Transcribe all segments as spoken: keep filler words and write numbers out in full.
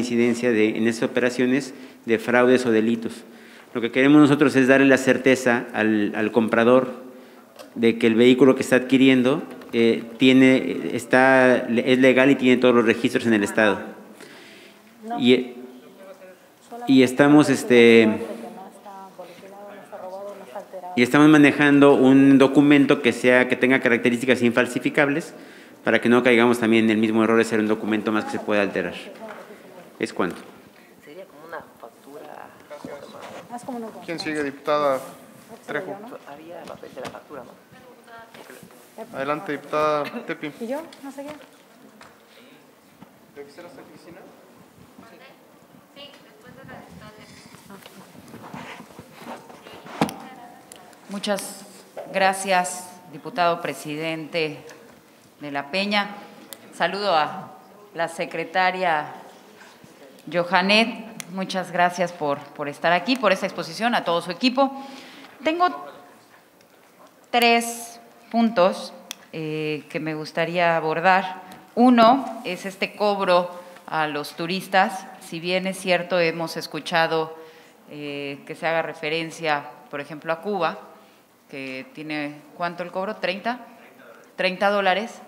incidencia de, en estas operaciones de fraudes o delitos. Lo que queremos nosotros es darle la certeza al, al comprador de que el vehículo que está adquiriendo eh, tiene, está, es legal y tiene todos los registros en el Estado. Y, y estamos este y estamos manejando un documento que sea que tenga características infalsificables para que no caigamos también en el mismo error de ser un documento más que se pueda alterar. ¿Es cuánto? Sería como una factura. ¿Quién sigue, diputada Trejo? Había papel de la factura, ¿no? Adelante, diputada Tepi. ¿Y yo? No sé qué. ¿Lo quisieras a Cristina? Sí, después de la diputada. Muchas gracias, diputado presidente de La Peña. Saludo a la secretaria Johanet. Muchas gracias por, por estar aquí, por esta exposición, a todo su equipo. Tengo tres puntos eh, que me gustaría abordar. Uno es este cobro a los turistas. Si bien es cierto, hemos escuchado eh, que se haga referencia, por ejemplo, a Cuba, que tiene, ¿cuánto el cobro? ¿treinta? ¿treinta dólares?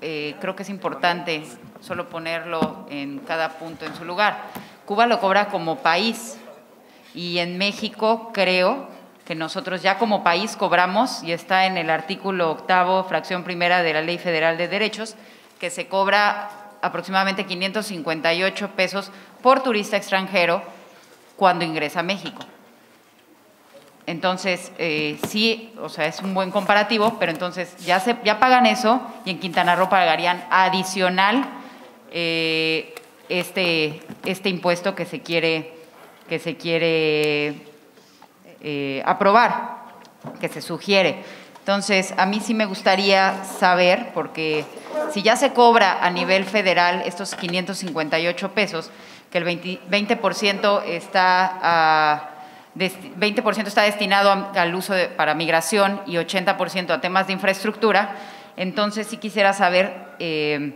Eh, creo que es importante solo ponerlo en cada punto en su lugar. Cuba lo cobra como país. Y en México creo que nosotros ya como país cobramos, y está en el artículo octavo, fracción primera de la Ley Federal de Derechos, que se cobra aproximadamente quinientos cincuenta y ocho pesos por turista extranjero cuando ingresa a México. Entonces, eh, sí, o sea, es un buen comparativo, pero entonces ya, se, ya pagan eso, y en Quintana Roo pagarían adicional eh, este, este impuesto que se quiere… que se quiere eh, aprobar, que se sugiere. Entonces, a mí sí me gustaría saber, porque si ya se cobra a nivel federal estos quinientos cincuenta y ocho pesos, que el veinte por ciento está, a, veinte por ciento está destinado al uso de, para migración y ochenta por ciento a temas de infraestructura, entonces sí quisiera saber eh,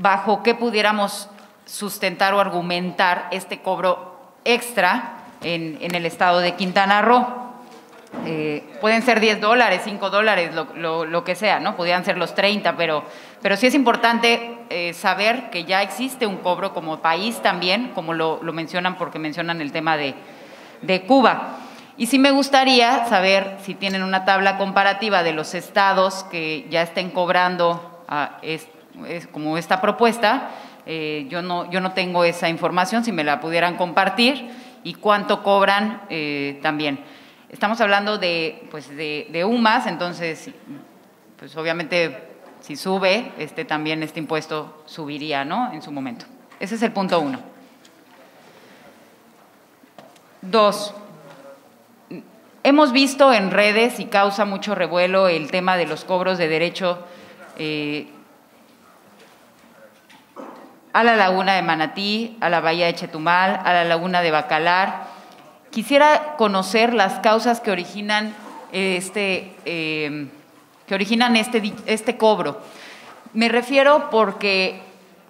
bajo qué pudiéramos sustentar o argumentar este cobro extra en, en el estado de Quintana Roo. Eh, pueden ser diez dólares, cinco dólares, lo, lo, lo que sea, ¿no? Podrían ser los treinta, pero, pero sí es importante eh, saber que ya existe un cobro como país también, como lo, lo mencionan, porque mencionan el tema de, de Cuba. Y sí me gustaría saber si tienen una tabla comparativa de los estados que ya estén cobrando a, es, es, como esta propuesta. Eh, yo, no, yo no tengo esa información, si me la pudieran compartir, y cuánto cobran eh, también. Estamos hablando de, pues de, de UMAS, entonces, pues obviamente, si sube, este, también este impuesto subiría, ¿no?, en su momento. Ese es el punto uno. Dos, hemos visto en redes, y causa mucho revuelo, el tema de los cobros de derecho eh, a la Laguna de Manatí, a la Bahía de Chetumal, a la Laguna de Bacalar. Quisiera conocer las causas que originan este, eh, que originan este, este cobro. Me refiero porque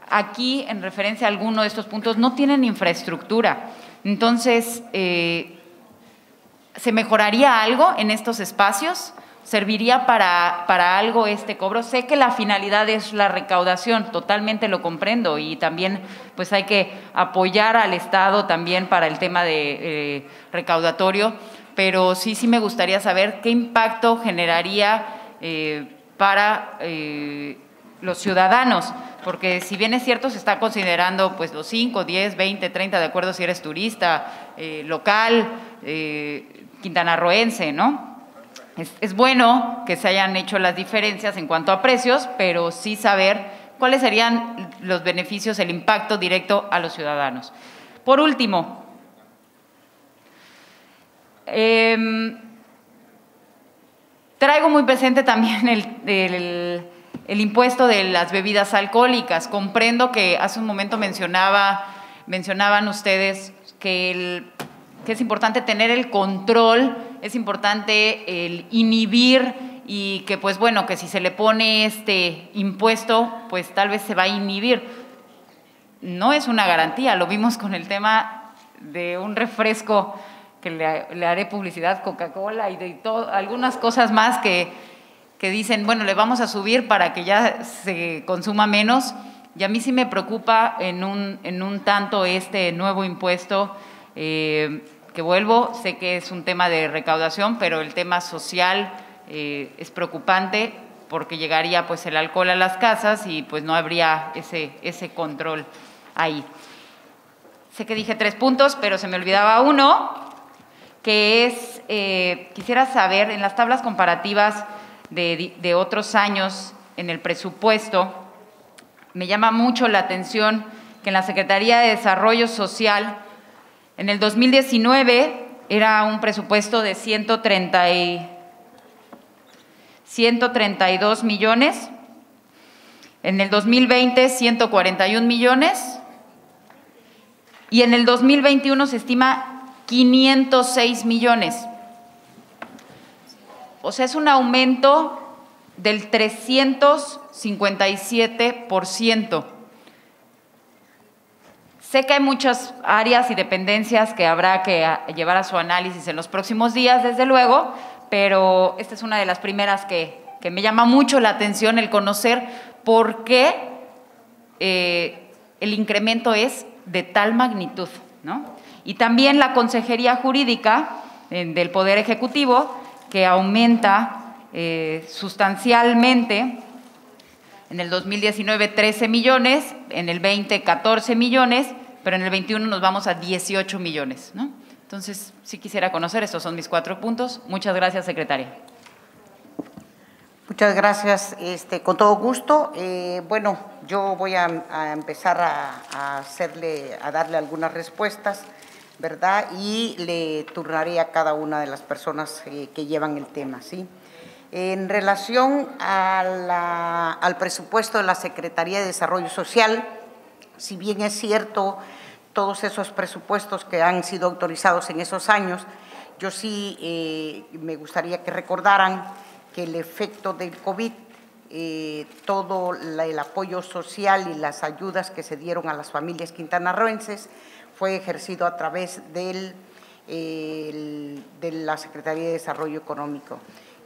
aquí, en referencia a alguno de estos puntos, no tienen infraestructura. Entonces, eh, ¿se mejoraría algo en estos espacios? ¿Serviría para, para algo este cobro? Sé que la finalidad es la recaudación, totalmente lo comprendo, y también pues hay que apoyar al Estado también para el tema de eh, recaudatorio, pero sí, sí me gustaría saber qué impacto generaría eh, para eh, los ciudadanos, porque si bien es cierto se está considerando pues los cinco, diez, veinte, treinta, de acuerdo si eres turista, eh, local, eh, quintanarroense, ¿no? Es, es bueno que se hayan hecho las diferencias en cuanto a precios, pero sí saber cuáles serían los beneficios, el impacto directo a los ciudadanos. Por último, eh, traigo muy presente también el, el, el impuesto de las bebidas alcohólicas. Comprendo que hace un momento mencionaba, mencionaban ustedes que, el, que es importante tener el control. Es importante el inhibir, y que, pues bueno, que si se le pone este impuesto, pues tal vez se va a inhibir. no es una garantía. Lo vimos con el tema de un refresco que le, le haré publicidad, Coca-Cola y de todo, algunas cosas más que, que dicen, bueno, le vamos a subir para que ya se consuma menos. Y a mí sí me preocupa en un, en un tanto este nuevo impuesto eh, que vuelvo, sé que es un tema de recaudación, pero el tema social eh, es preocupante porque llegaría pues el alcohol a las casas y pues no habría ese, ese control ahí. Sé que dije tres puntos, pero se me olvidaba uno, que es, eh, quisiera saber en las tablas comparativas de, de otros años en el presupuesto, me llama mucho la atención que en la Secretaría de Desarrollo Social, en el dos mil diecinueve, era un presupuesto de ciento treinta y, ciento treinta y dos millones, en el dos mil veinte, ciento cuarenta y un millones, y en el dos mil veintiuno se estima quinientos seis millones. O sea, es un aumento del trescientos cincuenta y siete por ciento. Sé que hay muchas áreas y dependencias que habrá que llevar a su análisis en los próximos días, desde luego, pero esta es una de las primeras que, que me llama mucho la atención, el conocer por qué eh, el incremento es de tal magnitud, ¿no? Y también la Consejería Jurídica eh, del Poder Ejecutivo, que aumenta Eh, sustancialmente, en el dos mil diecinueve trece millones, en el veinte catorce millones, pero en el veintiuno nos vamos a dieciocho millones, ¿no? Entonces, sí quisiera conocer, estos son mis cuatro puntos. Muchas gracias, secretaria. Muchas gracias, este, con todo gusto. Eh, bueno, yo voy a, a empezar a, a, hacerle, a darle algunas respuestas, ¿verdad? Y le turnaré a cada una de las personas eh, que llevan el tema, ¿sí? En relación a la, al presupuesto de la Secretaría de Desarrollo Social, si bien es cierto todos esos presupuestos que han sido autorizados en esos años, yo sí eh, me gustaría que recordaran que el efecto del COVID, eh, todo la, el apoyo social y las ayudas que se dieron a las familias quintanarroenses fue ejercido a través del, eh, el, de la Secretaría de Desarrollo Económico.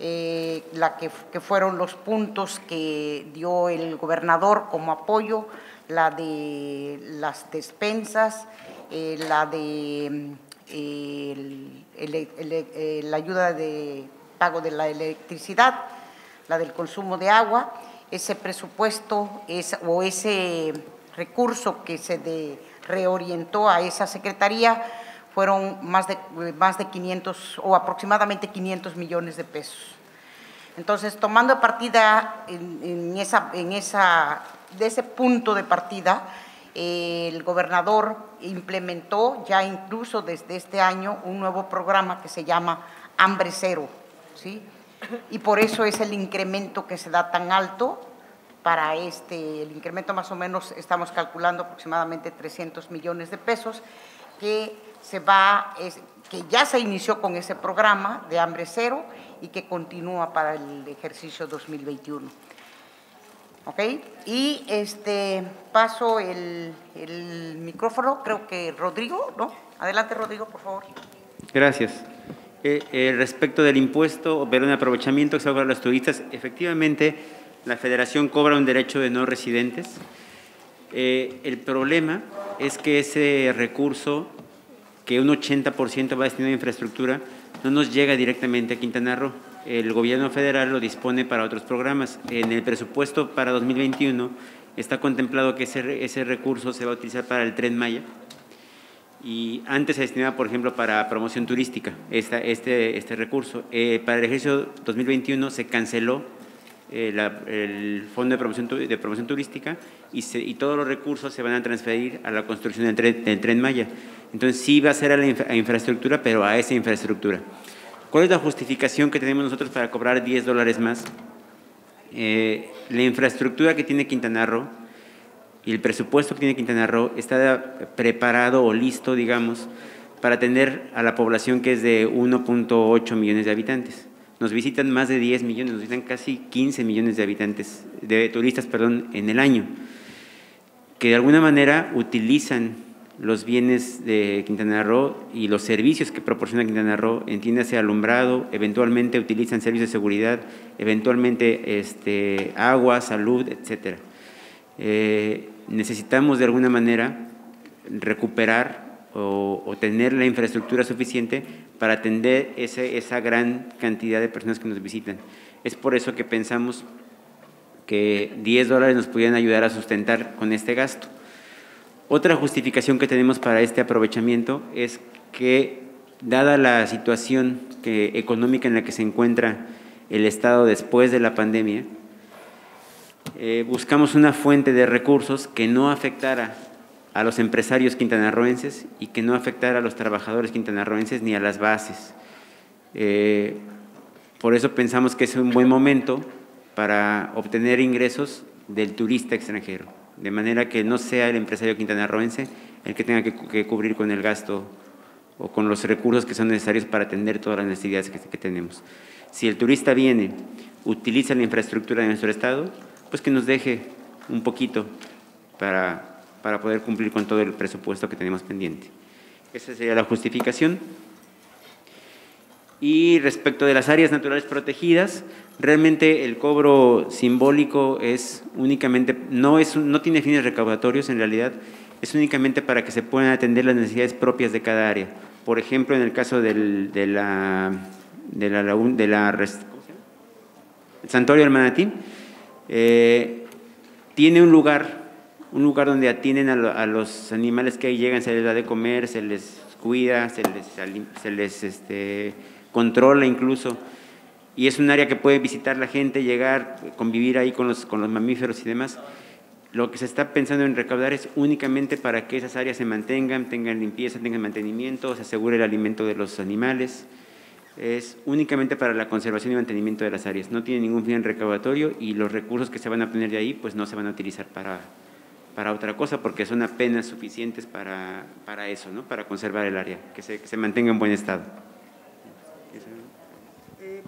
Eh, la que, que fueron los puntos que dio el gobernador como apoyo, la de las despensas, eh, la de eh, el, el, el, el, la ayuda de pago de la electricidad, la del consumo de agua. Ese presupuesto es, o ese recurso que se de, reorientó a esa secretaría, fueron más de, más de quinientos o aproximadamente quinientos millones de pesos. Entonces, tomando partida en, en esa, en esa, de ese punto de partida, eh, el gobernador implementó ya incluso desde este año un nuevo programa que se llama Hambre Cero, ¿sí? Y por eso es el incremento que se da tan alto para este, el incremento más o menos estamos calculando aproximadamente trescientos millones de pesos que… se va, es, que ya se inició con ese programa de Hambre Cero y que continúa para el ejercicio dos mil veintiuno. ¿Ok? Y este, paso el, el micrófono, creo que Rodrigo, ¿no? Adelante, Rodrigo, por favor. Gracias. Eh, eh, respecto del impuesto, perdón, aprovechamiento que se cobra a los turistas, efectivamente la Federación cobra un derecho de no residentes. Eh, el problema es que ese recurso… que un ochenta por ciento va destinado a infraestructura, no nos llega directamente a Quintana Roo. El gobierno federal lo dispone para otros programas. En el presupuesto para dos mil veintiuno está contemplado que ese, ese recurso se va a utilizar para el Tren Maya y antes se destinaba, por ejemplo, para promoción turística, esta, este, este recurso. Eh, para el ejercicio dos mil veintiuno se canceló eh, la, el Fondo de Promoción, de promoción Turística y, se, y todos los recursos se van a transferir a la construcción del Tren, del Tren Maya. Entonces, sí va a ser a la infra, a infraestructura, pero a esa infraestructura. ¿Cuál es la justificación que tenemos nosotros para cobrar diez dólares más? Eh, la infraestructura que tiene Quintana Roo y el presupuesto que tiene Quintana Roo está preparado o listo, digamos, para atender a la población que es de uno punto ocho millones de habitantes. Nos visitan más de diez millones, nos visitan casi quince millones de habitantes, de turistas, perdón, en el año. que de alguna manera utilizan los bienes de Quintana Roo y los servicios que proporciona Quintana Roo, entiéndase alumbrado, eventualmente utilizan servicios de seguridad, eventualmente este, agua, salud, etcétera. Eh, necesitamos de alguna manera recuperar o, o tener la infraestructura suficiente para atender ese, esa gran cantidad de personas que nos visitan. Es por eso que pensamos que diez dólares nos pudieran ayudar a sustentar con este gasto. Otra justificación que tenemos para este aprovechamiento es que, dada la situación que, económica en la que se encuentra el Estado después de la pandemia, eh, buscamos una fuente de recursos que no afectara a los empresarios quintanarroenses y que no afectara a los trabajadores quintanarroenses ni a las bases. Eh, por eso pensamos que es un buen momento para obtener ingresos del turista extranjero, de manera que no sea el empresario quintanarroense el que tenga que, que cubrir con el gasto o con los recursos que son necesarios para atender todas las necesidades que, que tenemos. Si el turista viene, utiliza la infraestructura de nuestro Estado, pues que nos deje un poquito para, para poder cumplir con todo el presupuesto que tenemos pendiente. Esa sería la justificación. Y respecto de las áreas naturales protegidas, realmente el cobro simbólico es únicamente, no, es, no tiene fines recaudatorios en realidad, es únicamente para que se puedan atender las necesidades propias de cada área. Por ejemplo, en el caso del, de la, de la, de la, ¿cómo se llama? El Santuario del Manatín, eh, tiene un lugar, un lugar donde atienden a, lo, a los animales que ahí llegan, se les da de comer, se les cuida, se les, se les este, controla incluso, y es un área que puede visitar la gente, llegar, convivir ahí con los, con los mamíferos y demás. Lo que se está pensando en recaudar es únicamente para que esas áreas se mantengan, tengan limpieza, tengan mantenimiento, se asegure el alimento de los animales. Es únicamente para la conservación y mantenimiento de las áreas, no tiene ningún fin recaudatorio y los recursos que se van a obtener de ahí pues no se van a utilizar para, para otra cosa porque son apenas suficientes para, para eso, ¿no? Para conservar el área, que se, que se mantenga en buen estado.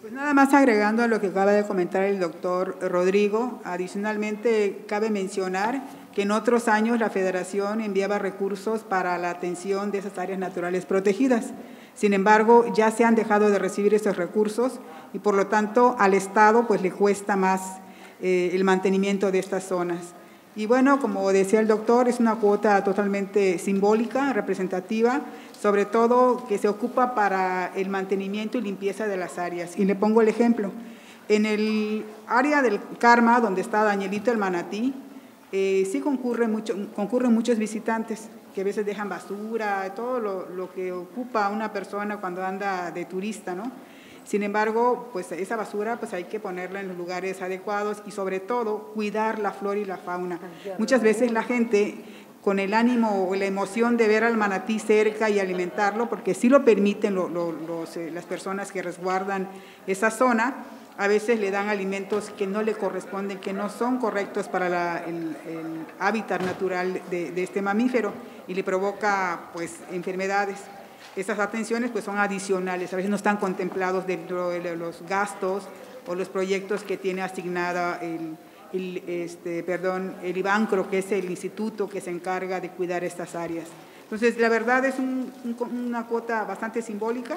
Pues nada más agregando a lo que acaba de comentar el doctor Rodrigo, adicionalmente cabe mencionar que en otros años la Federación enviaba recursos para la atención de esas áreas naturales protegidas. Sin embargo, ya se han dejado de recibir esos recursos y por lo tanto al Estado pues le cuesta más eh, el mantenimiento de estas zonas. Y bueno, como decía el doctor, es una cuota totalmente simbólica, representativa, sobre todo que se ocupa para el mantenimiento y limpieza de las áreas. Y le pongo el ejemplo. En el área del Karma, donde está Danielito el manatí, eh, sí concurren mucho, concurren muchos visitantes que a veces dejan basura, todo lo, lo que ocupa una persona cuando anda de turista, ¿no? Sin embargo, pues esa basura pues hay que ponerla en los lugares adecuados y sobre todo cuidar la flora y la fauna. Muchas veces la gente con el ánimo o la emoción de ver al manatí cerca y alimentarlo, porque sí lo permiten lo, lo, los, eh, las personas que resguardan esa zona, a veces le dan alimentos que no le corresponden, que no son correctos para la, el, el hábitat natural de, de este mamífero y le provoca pues enfermedades. Esas atenciones pues son adicionales, a veces no están contemplados dentro de los gastos o los proyectos que tiene asignada el, el, este, perdón, el IBANCRO, que es el instituto que se encarga de cuidar estas áreas. Entonces, la verdad es un, un, una cuota bastante simbólica,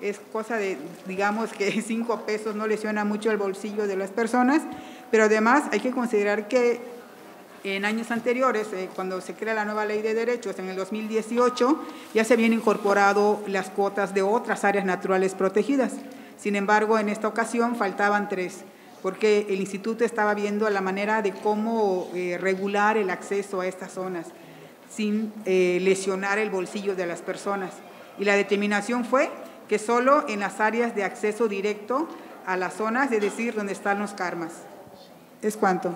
es cosa de, digamos que cinco pesos no lesiona mucho el bolsillo de las personas, pero además hay que considerar que en años anteriores, eh, cuando se crea la nueva Ley de Derechos, en el dos mil dieciocho, ya se habían incorporado las cuotas de otras áreas naturales protegidas. Sin embargo, en esta ocasión faltaban tres, porque el Instituto estaba viendo la manera de cómo eh, regular el acceso a estas zonas, sin eh, lesionar el bolsillo de las personas. Y la determinación fue que solo en las áreas de acceso directo a las zonas, es decir, donde están los karmas. ¿Es cuánto?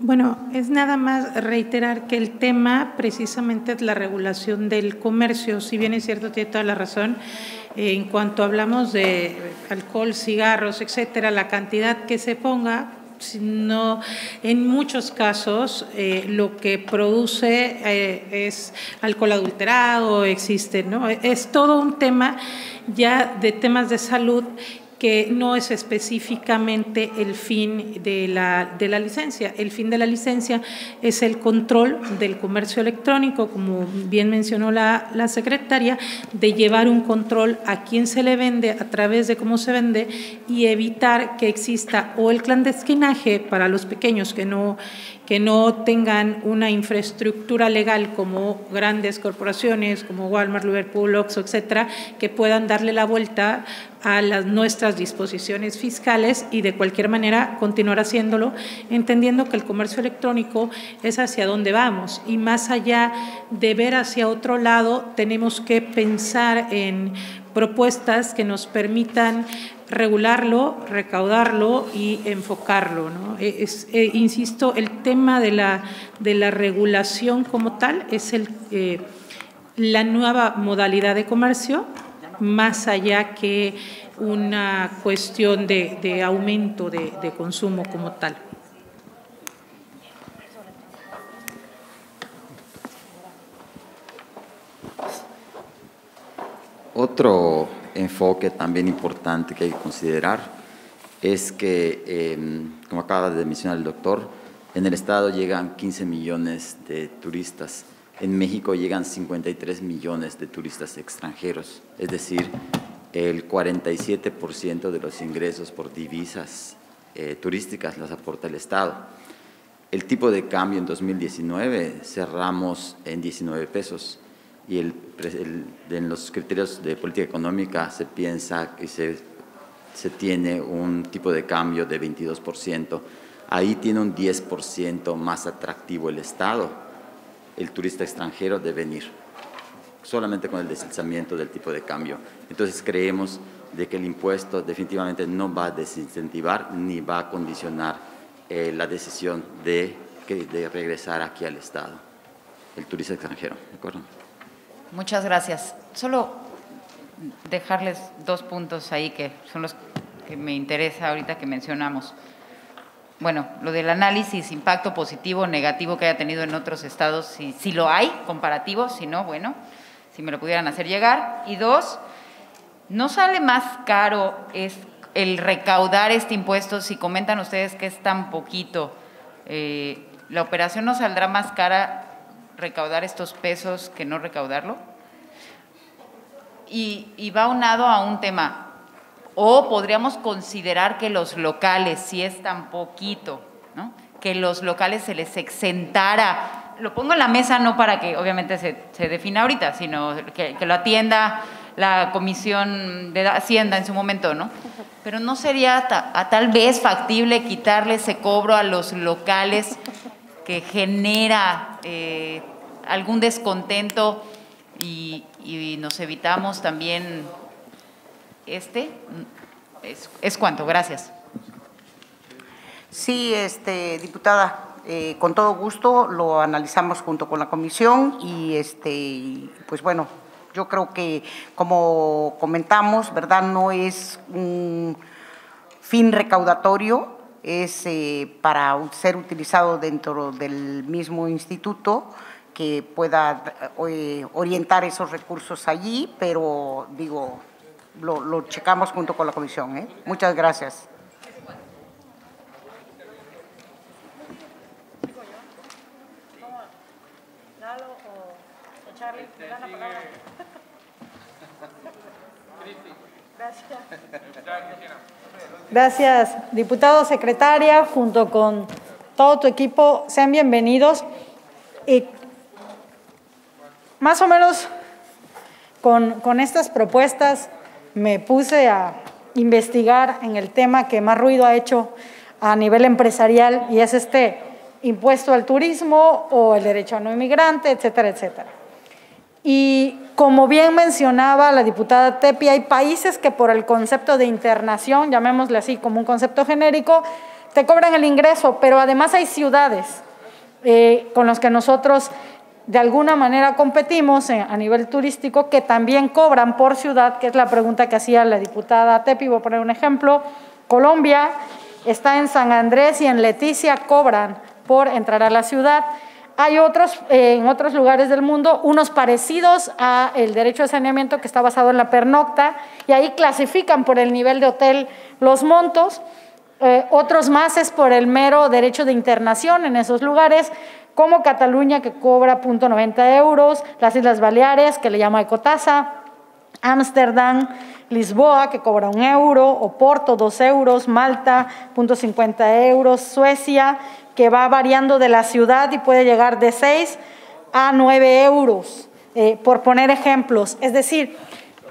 Bueno, es nada más reiterar que el tema precisamente es la regulación del comercio. Si bien es cierto, tiene toda la razón, eh, en cuanto hablamos de alcohol, cigarros, etcétera, la cantidad que se ponga, sino en muchos casos eh, lo que produce eh, es alcohol adulterado, existe, ¿no? Es todo un tema ya de temas de salud que no es específicamente el fin de la, de la licencia. El fin de la licencia es el control del comercio electrónico, como bien mencionó la, la secretaria, de llevar un control a quién se le vende, a través de cómo se vende, y evitar que exista o el clandestinaje para los pequeños que no, que no tengan una infraestructura legal como grandes corporaciones como Walmart, Liverpool, Oxxo, etcétera, que puedan darle la vuelta a las nuestras disposiciones fiscales y de cualquier manera continuar haciéndolo, entendiendo que el comercio electrónico es hacia dónde vamos, y más allá de ver hacia otro lado tenemos que pensar en propuestas que nos permitan regularlo, recaudarlo y enfocarlo, ¿no? Es, eh, insisto, el tema de la, de la regulación como tal es el, eh, la nueva modalidad de comercio, más allá que una cuestión de, de aumento de, de consumo como tal. Otro enfoque también importante que hay que considerar es que, eh, como acaba de mencionar el doctor, en el estado llegan quince millones de turistas. En México llegan cincuenta y tres millones de turistas extranjeros, es decir, el cuarenta y siete por ciento de los ingresos por divisas eh, turísticas las aporta el Estado. El tipo de cambio en dos mil diecinueve cerramos en diecinueve pesos y el, el, en los criterios de política económica se piensa que se, se tiene un tipo de cambio de veintidós por ciento. Ahí tiene un diez por ciento más atractivo el Estado, el turista extranjero, de venir, solamente con el deslizamiento del tipo de cambio. Entonces, creemos de que el impuesto definitivamente no va a desincentivar ni va a condicionar eh, la decisión de, de regresar aquí al Estado, el turista extranjero. ¿De acuerdo? Muchas gracias. Solo dejarles dos puntos ahí que son los que me interesa ahorita que mencionamos. Bueno, lo del análisis, impacto positivo o negativo que haya tenido en otros estados, si, si lo hay, comparativo, si no, bueno, si me lo pudieran hacer llegar. Y dos, ¿no sale más caro es el recaudar este impuesto? Si comentan ustedes que es tan poquito, eh, ¿la operación no saldrá más cara recaudar estos pesos que no recaudarlo? Y, y va unado a un tema. O podríamos considerar que los locales, si es tan poquito, ¿no?, que los locales se les exentara. Lo pongo en la mesa no para que obviamente se, se defina ahorita, sino que, que lo atienda la Comisión de Hacienda en su momento, ¿no? Pero ¿no sería ta, a tal vez factible quitarle ese cobro a los locales que genera eh, algún descontento y, y nos evitamos también… Este es, es cuanto, gracias. Sí, este, diputada, eh, con todo gusto lo analizamos junto con la comisión y este, pues bueno, yo creo que como comentamos, ¿verdad? No es un fin recaudatorio, es eh, para ser utilizado dentro del mismo instituto, que pueda eh, orientar esos recursos allí, pero digo… Lo, lo checamos junto con la comisión, ¿eh? Muchas gracias. Gracias, diputado, secretaria, junto con todo tu equipo, sean bienvenidos. Y más o menos con, con estas propuestas, me puse a investigar en el tema que más ruido ha hecho a nivel empresarial y es este impuesto al turismo o el derecho a no inmigrante, etcétera, etcétera. Y como bien mencionaba la diputada Tepi, hay países que por el concepto de internación, llamémosle así como un concepto genérico, te cobran el ingreso, pero además hay ciudades eh, con los que nosotros de alguna manera competimos a nivel turístico que también cobran por ciudad, que es la pregunta que hacía la diputada Tepi. Voy a poner un ejemplo. Colombia está en San Andrés y en Leticia cobran por entrar a la ciudad. Hay otros, eh, en otros lugares del mundo, unos parecidos al derecho de saneamiento que está basado en la pernocta, y ahí clasifican por el nivel de hotel los montos. Eh, otros más es por el mero derecho de internación en esos lugares, como Cataluña, que cobra punto noventa euros, las Islas Baleares, que le llama ecotasa, Ámsterdam, Lisboa, que cobra un euro, Oporto, dos euros, Malta, punto cincuenta euros, Suecia, que va variando de la ciudad y puede llegar de seis a nueve euros, eh, por poner ejemplos. Es decir,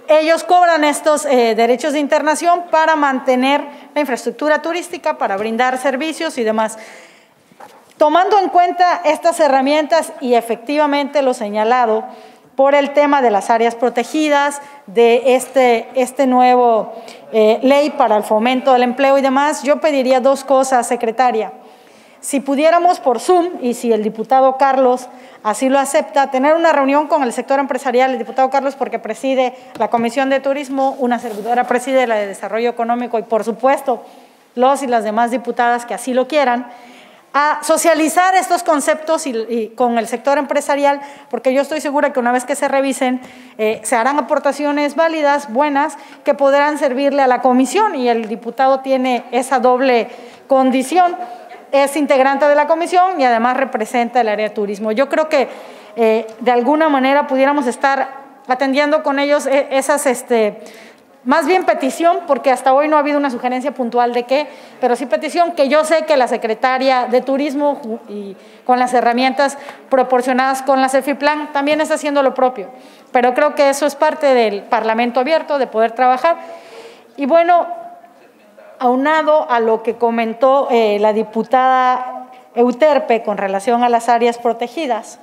ellos cobran estos eh, derechos de internación para mantener la infraestructura turística, para brindar servicios y demás. Tomando en cuenta estas herramientas y efectivamente lo señalado por el tema de las áreas protegidas, de este, este nuevo eh, ley para el fomento del empleo y demás, yo pediría dos cosas, secretaria. Si pudiéramos por Zoom, y si el diputado Carlos así lo acepta, tener una reunión con el sector empresarial, el diputado Carlos, porque preside la Comisión de Turismo, una servidora preside la de Desarrollo Económico y, por supuesto, los y las demás diputadas que así lo quieran, a socializar estos conceptos y, y con el sector empresarial, porque yo estoy segura que una vez que se revisen, eh, se harán aportaciones válidas, buenas, que podrán servirle a la comisión, y el diputado tiene esa doble condición. Es integrante de la comisión y además representa el área de turismo. Yo creo que eh, de alguna manera pudiéramos estar atendiendo con ellos esas, este, más bien petición, porque hasta hoy no ha habido una sugerencia puntual de qué, pero sí petición, que yo sé que la secretaria de Turismo, y con las herramientas proporcionadas con la CEFIPLAN, también está haciendo lo propio. Pero creo que eso es parte del Parlamento abierto, de poder trabajar. Y bueno, aunado a lo que comentó eh, la diputada Euterpe con relación a las áreas protegidas,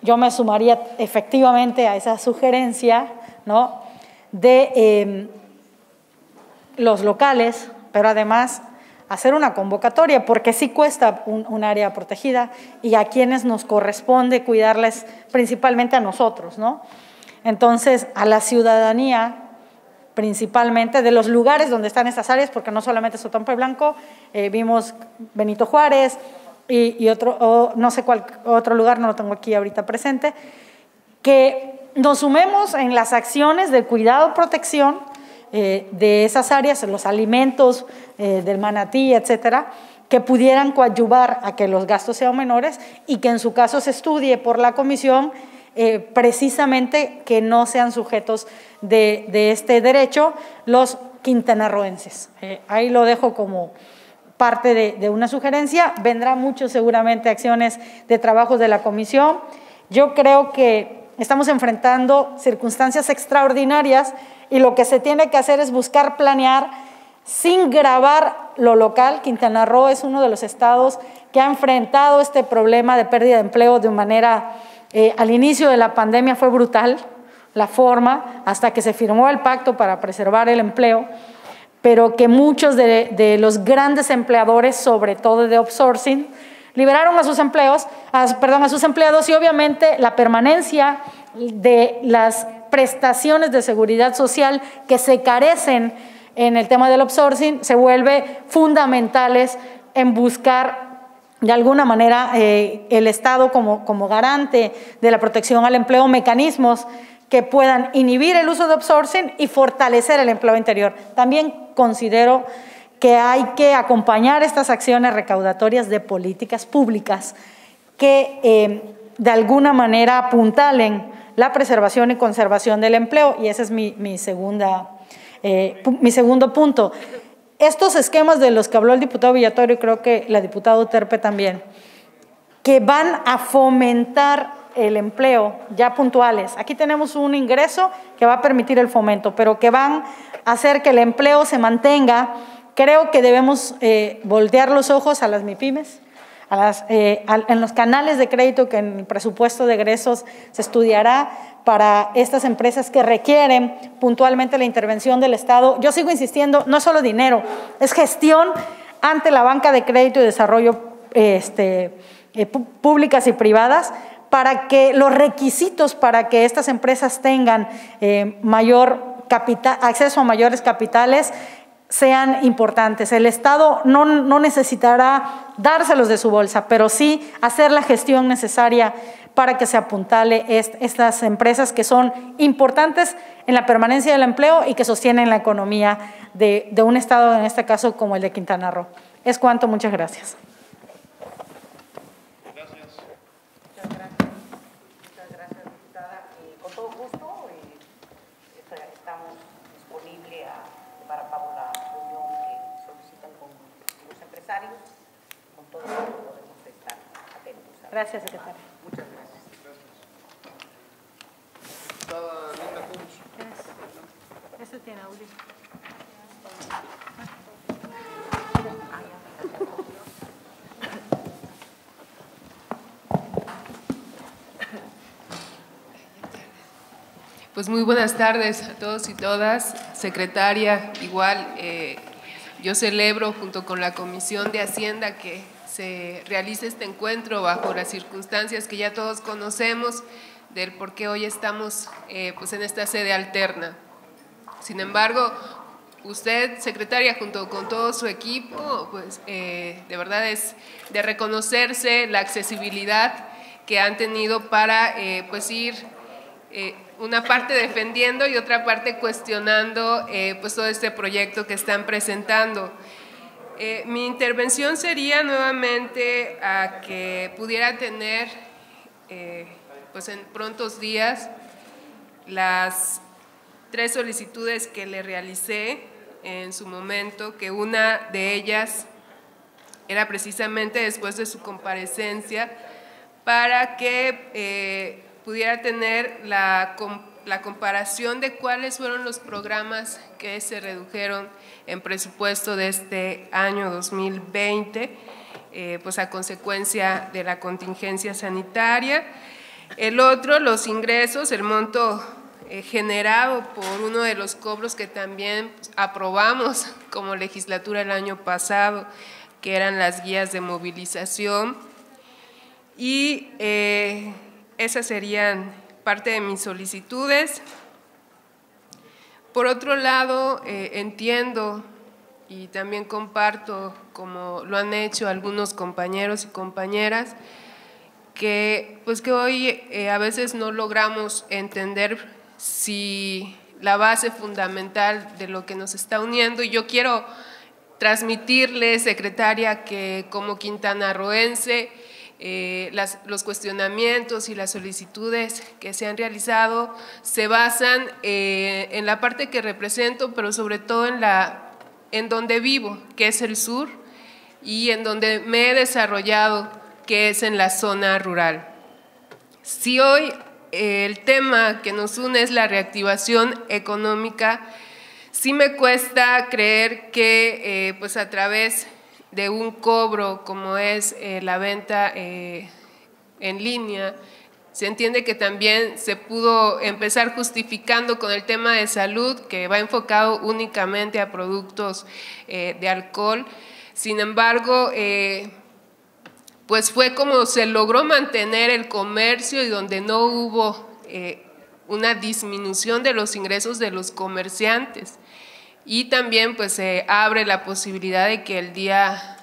yo me sumaría efectivamente a esa sugerencia, ¿no?, de eh, los locales, pero además hacer una convocatoria, porque sí cuesta un, un área protegida y a quienes nos corresponde cuidarles, principalmente a nosotros, ¿no? Entonces, a la ciudadanía, principalmente de los lugares donde están estas áreas, porque no solamente Sotompe Blanco, eh, vimos Benito Juárez y, y otro, oh, no sé cuál otro lugar, no lo tengo aquí ahorita presente, que nos sumemos en las acciones de cuidado, protección eh, de esas áreas, los alimentos eh, del manatí, etcétera, que pudieran coadyuvar a que los gastos sean menores y que en su caso se estudie por la comisión Eh, precisamente que no sean sujetos de, de este derecho los quintanarroenses. Eh, ahí lo dejo como parte de, de una sugerencia. Vendrá mucho seguramente acciones de trabajo de la comisión. Yo creo que estamos enfrentando circunstancias extraordinarias y lo que se tiene que hacer es buscar planear sin gravar lo local. Quintana Roo es uno de los estados que ha enfrentado este problema de pérdida de empleo de manera... Eh, al inicio de la pandemia fue brutal la forma, hasta que se firmó el pacto para preservar el empleo, pero que muchos de, de los grandes empleadores, sobre todo de outsourcing, liberaron a sus empleos, a, perdón, a sus empleados, y obviamente la permanencia de las prestaciones de seguridad social que se carecen en el tema del outsourcing se vuelve fundamentales en buscar de alguna manera eh, el Estado como, como garante de la protección al empleo, mecanismos que puedan inhibir el uso de outsourcing y fortalecer el empleo interior. También considero que hay que acompañar estas acciones recaudatorias de políticas públicas que eh, de alguna manera apuntalen la preservación y conservación del empleo, y ese es mi, mi, segunda, eh, mi segundo punto. Estos esquemas de los que habló el diputado Villatorio, y creo que la diputada Terpe también, que van a fomentar el empleo, ya puntuales. Aquí tenemos un ingreso que va a permitir el fomento, pero que van a hacer que el empleo se mantenga. Creo que debemos eh, voltear los ojos a las MIPYMES, a las, eh, a, en los canales de crédito que en el presupuesto de egresos se estudiará para estas empresas que requieren puntualmente la intervención del Estado. Yo sigo insistiendo, no es solo dinero, es gestión ante la banca de crédito y desarrollo eh, este, eh, públicas y privadas, para que los requisitos para que estas empresas tengan eh, mayor capital, acceso a mayores capitales sean importantes. El Estado no, no necesitará dárselos de su bolsa, pero sí hacer la gestión necesaria para que se apuntale est estas empresas que son importantes en la permanencia del empleo y que sostienen la economía de, de un Estado, en este caso, como el de Quintana Roo. Es cuanto, muchas gracias. Gracias, secretaria. Muchas gracias. Gracias. Eso tiene audio. Pues muy buenas tardes a todos y todas. Secretaria, igual eh, yo celebro junto con la Comisión de Hacienda que se realiza este encuentro bajo las circunstancias que ya todos conocemos del por qué hoy estamos eh, pues en esta sede alterna. Sin embargo, usted, secretaria, junto con todo su equipo, pues eh, de verdad es de reconocerse la accesibilidad que han tenido para eh, pues ir eh, una parte defendiendo y otra parte cuestionando eh, pues todo este proyecto que están presentando. Eh, mi intervención sería nuevamente a que pudiera tener eh, pues en prontos días las tres solicitudes que le realicé en su momento, que una de ellas era precisamente después de su comparecencia para que eh, pudiera tener la comparecencia, la comparación de cuáles fueron los programas que se redujeron en presupuesto de este año dos mil veinte, eh, pues a consecuencia de la contingencia sanitaria. El otro, los ingresos, el monto eh, generado por uno de los cobros que también pues, aprobamos como legislatura el año pasado, que eran las guías de movilización. Y eh, esas serían parte de mis solicitudes. Por otro lado, eh, entiendo y también comparto, como lo han hecho algunos compañeros y compañeras, que, pues que hoy eh, a veces no logramos entender si la base fundamental de lo que nos está uniendo, y yo quiero transmitirle, secretaria, que como quintanarroense, Eh, las, los cuestionamientos y las solicitudes que se han realizado se basan eh, en la parte que represento, pero sobre todo en, la, en donde vivo, que es el sur, y en donde me he desarrollado, que es en la zona rural. Si hoy eh, el tema que nos une es la reactivación económica, sí me cuesta creer que eh, pues a través de un cobro como es eh, la venta eh, en línea, se entiende que también se pudo empezar justificando con el tema de salud, que va enfocado únicamente a productos eh, de alcohol. Sin embargo, eh, pues fue como se logró mantener el comercio y donde no hubo eh, una disminución de los ingresos de los comerciantes. Y también pues se eh, abre la posibilidad de que el día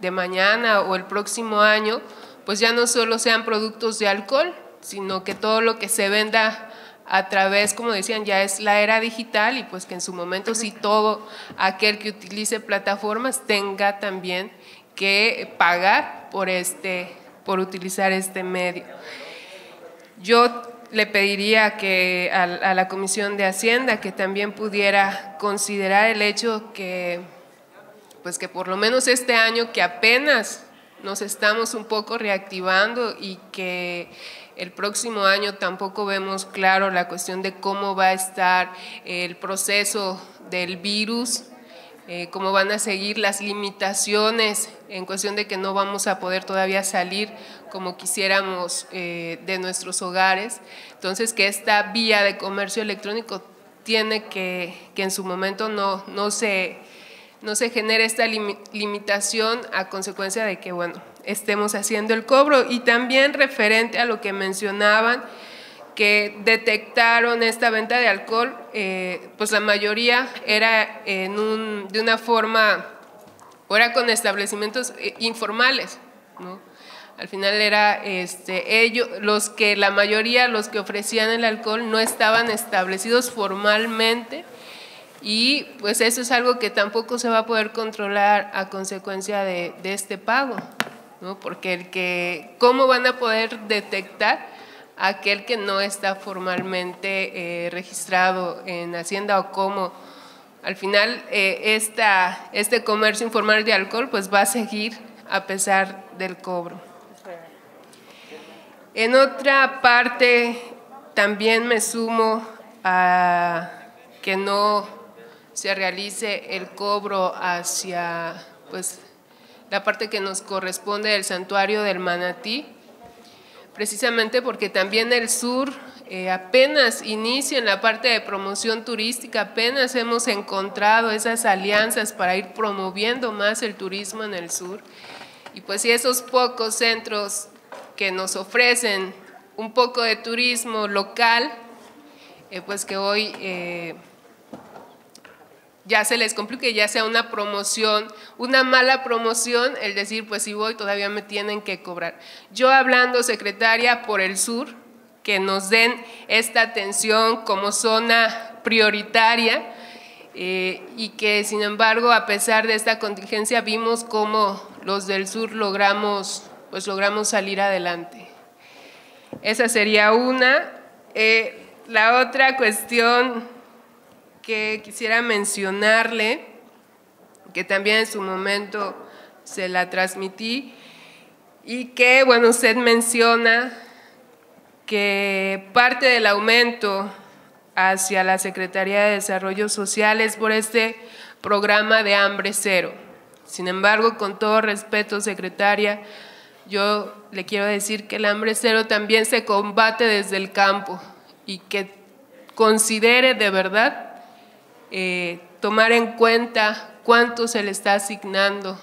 de mañana o el próximo año pues ya no solo sean productos de alcohol, sino que todo lo que se venda a través, como decían, ya es la era digital, y pues que en su momento sí todo aquel que utilice plataformas tenga también que pagar por, este, por utilizar este medio. Yo le pediría que a, a la Comisión de Hacienda que también pudiera considerar el hecho que, pues que por lo menos este año que apenas nos estamos un poco reactivando y que el próximo año tampoco vemos claro la cuestión de cómo va a estar el proceso del virus, eh, cómo van a seguir las limitaciones en cuestión de que no vamos a poder todavía salir como quisiéramos eh, de nuestros hogares. Entonces, que esta vía de comercio electrónico tiene que, que en su momento no, no, se, no se genere esta lim, limitación a consecuencia de que, bueno, estemos haciendo el cobro. Y también referente a lo que mencionaban, que detectaron esta venta de alcohol, eh, pues la mayoría era en un, de una forma, o era con establecimientos informales, ¿no? Al final era este, ellos, los que la mayoría, los que ofrecían el alcohol no estaban establecidos formalmente, y pues eso es algo que tampoco se va a poder controlar a consecuencia de, de este pago, ¿no? Porque el que, ¿cómo van a poder detectar aquel que no está formalmente eh, registrado en Hacienda, o cómo? Al final eh, esta, este comercio informal de alcohol pues va a seguir a pesar del cobro. En otra parte también me sumo a que no se realice el cobro hacia pues la parte que nos corresponde del Santuario del Manatí, precisamente porque también el sur eh, apenas inicia en la parte de promoción turística, apenas hemos encontrado esas alianzas para ir promoviendo más el turismo en el sur, y pues si esos pocos centros que nos ofrecen un poco de turismo local, eh, pues que hoy eh, ya se les complique, ya sea una promoción, una mala promoción, el decir, pues si voy todavía me tienen que cobrar. Yo hablando, secretaria, por el sur, que nos den esta atención como zona prioritaria, eh, y que sin embargo, a pesar de esta contingencia, vimos cómo los del sur logramos, pues logramos salir adelante. Esa sería una. Eh, la otra cuestión que quisiera mencionarle, que también en su momento se la transmití, y que, bueno, usted menciona que parte del aumento hacia la Secretaría de Desarrollo Social es por este programa de Hambre Cero. Sin embargo, con todo respeto, secretaria, yo le quiero decir que el Hambre Cero también se combate desde el campo, y que considere de verdad Eh, tomar en cuenta cuánto se le está asignando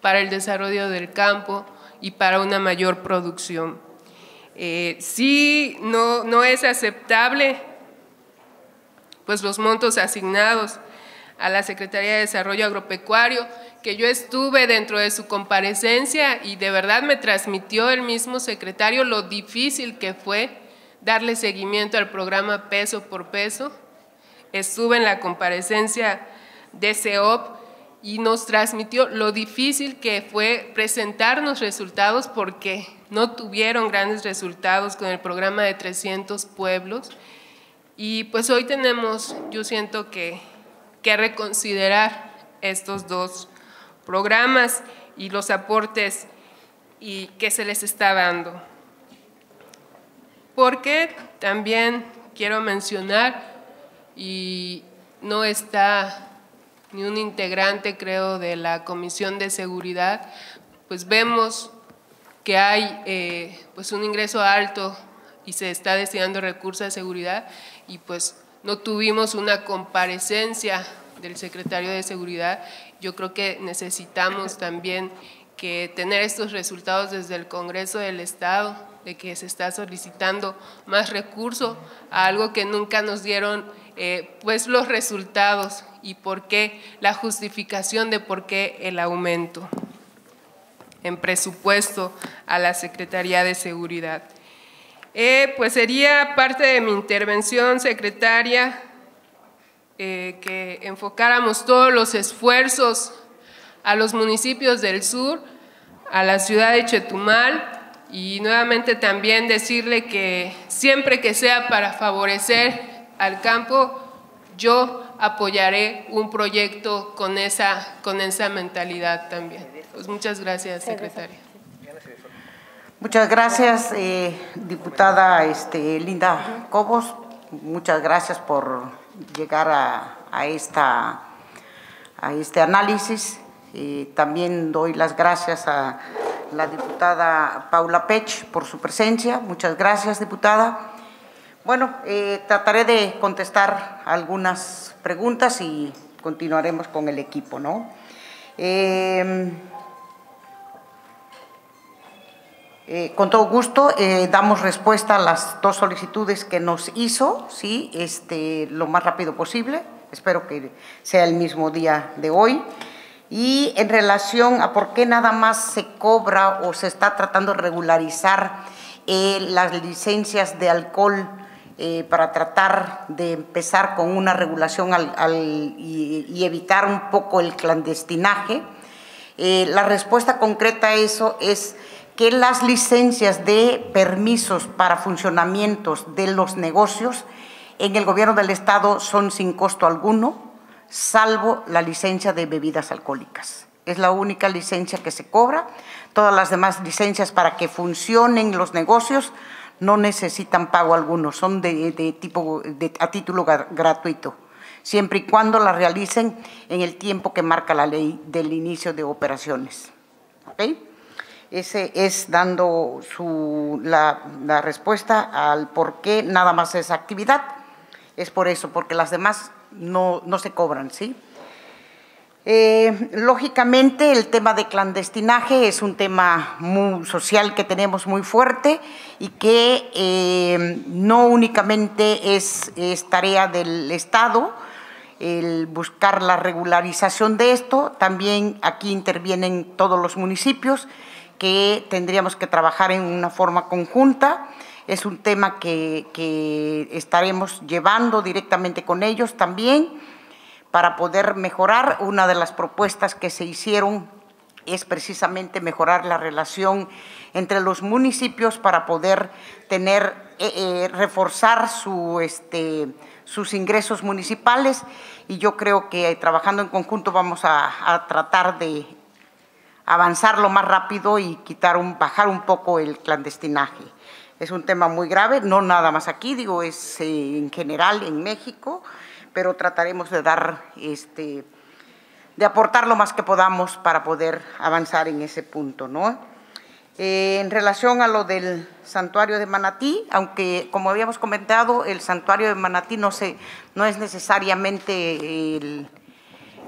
para el desarrollo del campo y para una mayor producción. Eh, si no, no es aceptable pues los montos asignados a la Secretaría de Desarrollo Agropecuario, que yo estuve dentro de su comparecencia y de verdad me transmitió el mismo secretario lo difícil que fue darle seguimiento al programa peso por peso. Estuve en la comparecencia de S E O P y nos transmitió lo difícil que fue presentarnos resultados, porque no tuvieron grandes resultados con el programa de trescientos pueblos, y pues hoy tenemos, yo siento que, que reconsiderar estos dos programas y los aportes y que se les está dando. Porque también quiero mencionar, y no está ni un integrante, creo, de la Comisión de Seguridad, pues vemos que hay eh, pues un ingreso alto y se está destinando recursos a seguridad, y pues no tuvimos una comparecencia del secretario de Seguridad. Yo creo que necesitamos también que tener estos resultados desde el Congreso del Estado, de que se está solicitando más recursos a algo que nunca nos dieron eh, pues los resultados, y por qué la justificación de por qué el aumento en presupuesto a la Secretaría de Seguridad. Eh, pues sería parte de mi intervención, secretaria, eh, que enfocáramos todos los esfuerzos a los municipios del sur, a la ciudad de Chetumal, y nuevamente también decirle que siempre que sea para favorecer al campo, yo apoyaré un proyecto con esa, con esa mentalidad también. Pues muchas gracias, secretaria. Muchas gracias, eh, diputada este, Linda Cobos. Muchas gracias por llegar a, a, esta, a este análisis. Y también doy las gracias a la diputada Paula Pech por su presencia. Muchas gracias, diputada. Bueno, eh, trataré de contestar algunas preguntas y continuaremos con el equipo, ¿no? Eh, Eh, con todo gusto, eh, damos respuesta a las dos solicitudes que nos hizo, ¿sí? este, lo más rápido posible. Espero que sea el mismo día de hoy. Y en relación a por qué nada más se cobra o se está tratando de regularizar eh, las licencias de alcohol eh, para tratar de empezar con una regulación al, al, y, y evitar un poco el clandestinaje, eh, la respuesta concreta a eso es que las licencias de permisos para funcionamientos de los negocios en el Gobierno del Estado son sin costo alguno, salvo la licencia de bebidas alcohólicas. Es la única licencia que se cobra. Todas las demás licencias para que funcionen los negocios no necesitan pago alguno, son de, de tipo, de, a título gratuito, siempre y cuando las realicen en el tiempo que marca la ley del inicio de operaciones. ¿Okay? Ese es dando su, la, la respuesta al por qué nada más esa actividad. Es por eso, porque las demás no, no se cobran, ¿sí? Eh, lógicamente, el tema de clandestinaje es un tema muy social que tenemos muy fuerte y que eh, no únicamente es, es tarea del Estado el buscar la regularización de esto, también aquí intervienen todos los municipios, que tendríamos que trabajar en una forma conjunta. Es un tema que, que estaremos llevando directamente con ellos también para poder mejorar. Una de las propuestas que se hicieron es precisamente mejorar la relación entre los municipios para poder tener, eh, eh, reforzar su, este, sus ingresos municipales, y yo creo que eh, trabajando en conjunto vamos a, a tratar de avanzarlo más rápido y quitar un, bajar un poco el clandestinaje. Es un tema muy grave, no nada más aquí, digo, es eh, en general en México, pero trataremos de dar, este, de aportar lo más que podamos para poder avanzar en ese punto, ¿no? Eh, en relación a lo del Santuario de Manatí, aunque como habíamos comentado, el Santuario de Manatí no se, no es necesariamente el,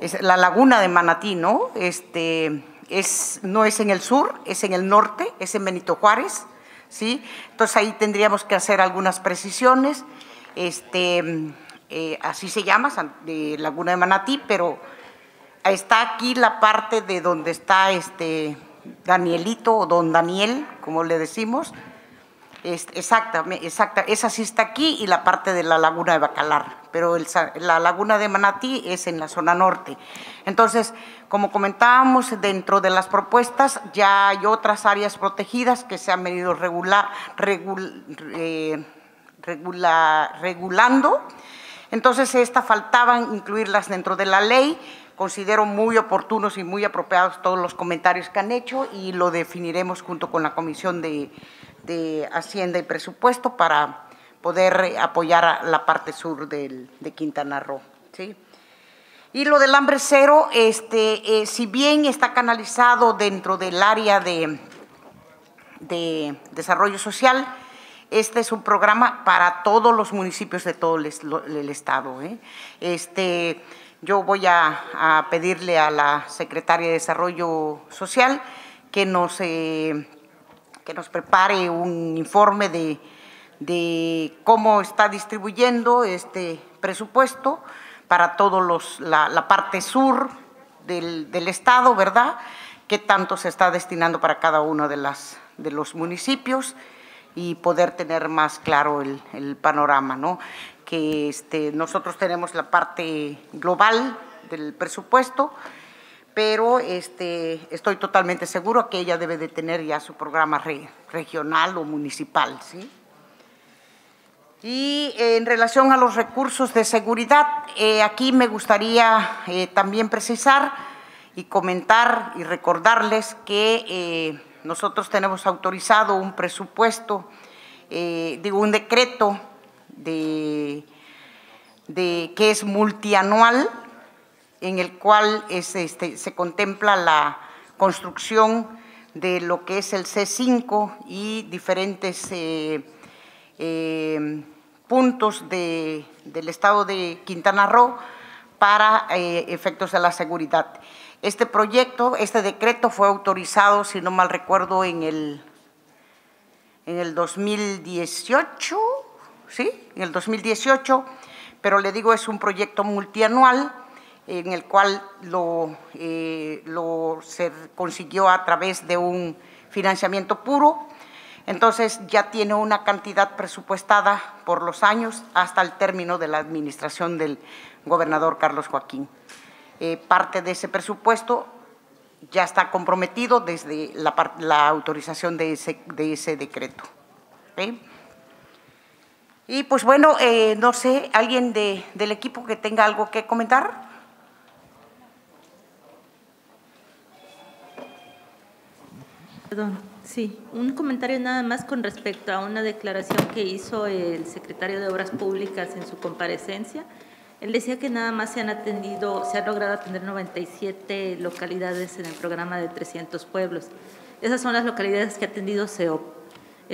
es la Laguna de Manatí, ¿no? Este… Es, no es en el sur, es en el norte, es en Benito Juárez, ¿sí? Entonces, ahí tendríamos que hacer algunas precisiones. Este, eh, así se llama, de Laguna de Manatí, pero está aquí la parte de donde está este Danielito o don Daniel, como le decimos. Es, exacta, exacta, esa sí está aquí y la parte de la Laguna de Bacalar, pero el, la Laguna de Manatí es en la zona norte. Entonces, como comentábamos, dentro de las propuestas ya hay otras áreas protegidas que se han venido regular, regul, eh, regula, regulando. Entonces, estas faltaban incluirlas dentro de la ley. Considero muy oportunos y muy apropiados todos los comentarios que han hecho y lo definiremos junto con la Comisión de… de Hacienda y Presupuesto para poder apoyar a la parte sur del, de Quintana Roo, ¿sí? Y lo del hambre cero, este, eh, si bien está canalizado dentro del área de, de desarrollo social, este es un programa para todos los municipios de todo el, el Estado, ¿eh? Este, yo voy a, a pedirle a la Secretaria de Desarrollo Social que nos… Eh, que nos prepare un informe de, de cómo está distribuyendo este presupuesto para todos los, la, la parte sur del, del Estado, ¿verdad? Qué tanto se está destinando para cada uno de, las, de los municipios y poder tener más claro el, el panorama, ¿no? Que este, nosotros tenemos la parte global del presupuesto, pero este, estoy totalmente seguro que ella debe de tener ya su programa re, regional o municipal, ¿sí? Y eh, en relación a los recursos de seguridad, eh, aquí me gustaría eh, también precisar y comentar y recordarles que eh, nosotros tenemos autorizado un presupuesto, eh, digo, un decreto de, de, que es multianual, en el cual es, este, se contempla la construcción de lo que es el C cinco y diferentes eh, eh, puntos de, del Estado de Quintana Roo para eh, efectos de la seguridad. Este proyecto, este decreto fue autorizado, si no mal recuerdo, en el en el dos mil dieciocho, ¿sí? En el dos mil dieciocho, pero le digo, es un proyecto multianual en el cual lo, eh, lo se consiguió a través de un financiamiento puro. Entonces, ya tiene una cantidad presupuestada por los años hasta el término de la administración del gobernador Carlos Joaquín. Eh, parte de ese presupuesto ya está comprometido desde la, la autorización de ese, de ese decreto. ¿Okay? Y, pues, bueno, eh, no sé, ¿alguien de, del equipo que tenga algo que comentar? Perdón, sí, un comentario nada más con respecto a una declaración que hizo el secretario de Obras Públicas en su comparecencia. Él decía que nada más se han atendido, se han logrado atender noventa y siete localidades en el programa de trescientos pueblos. Esas son las localidades que ha atendido S E O P.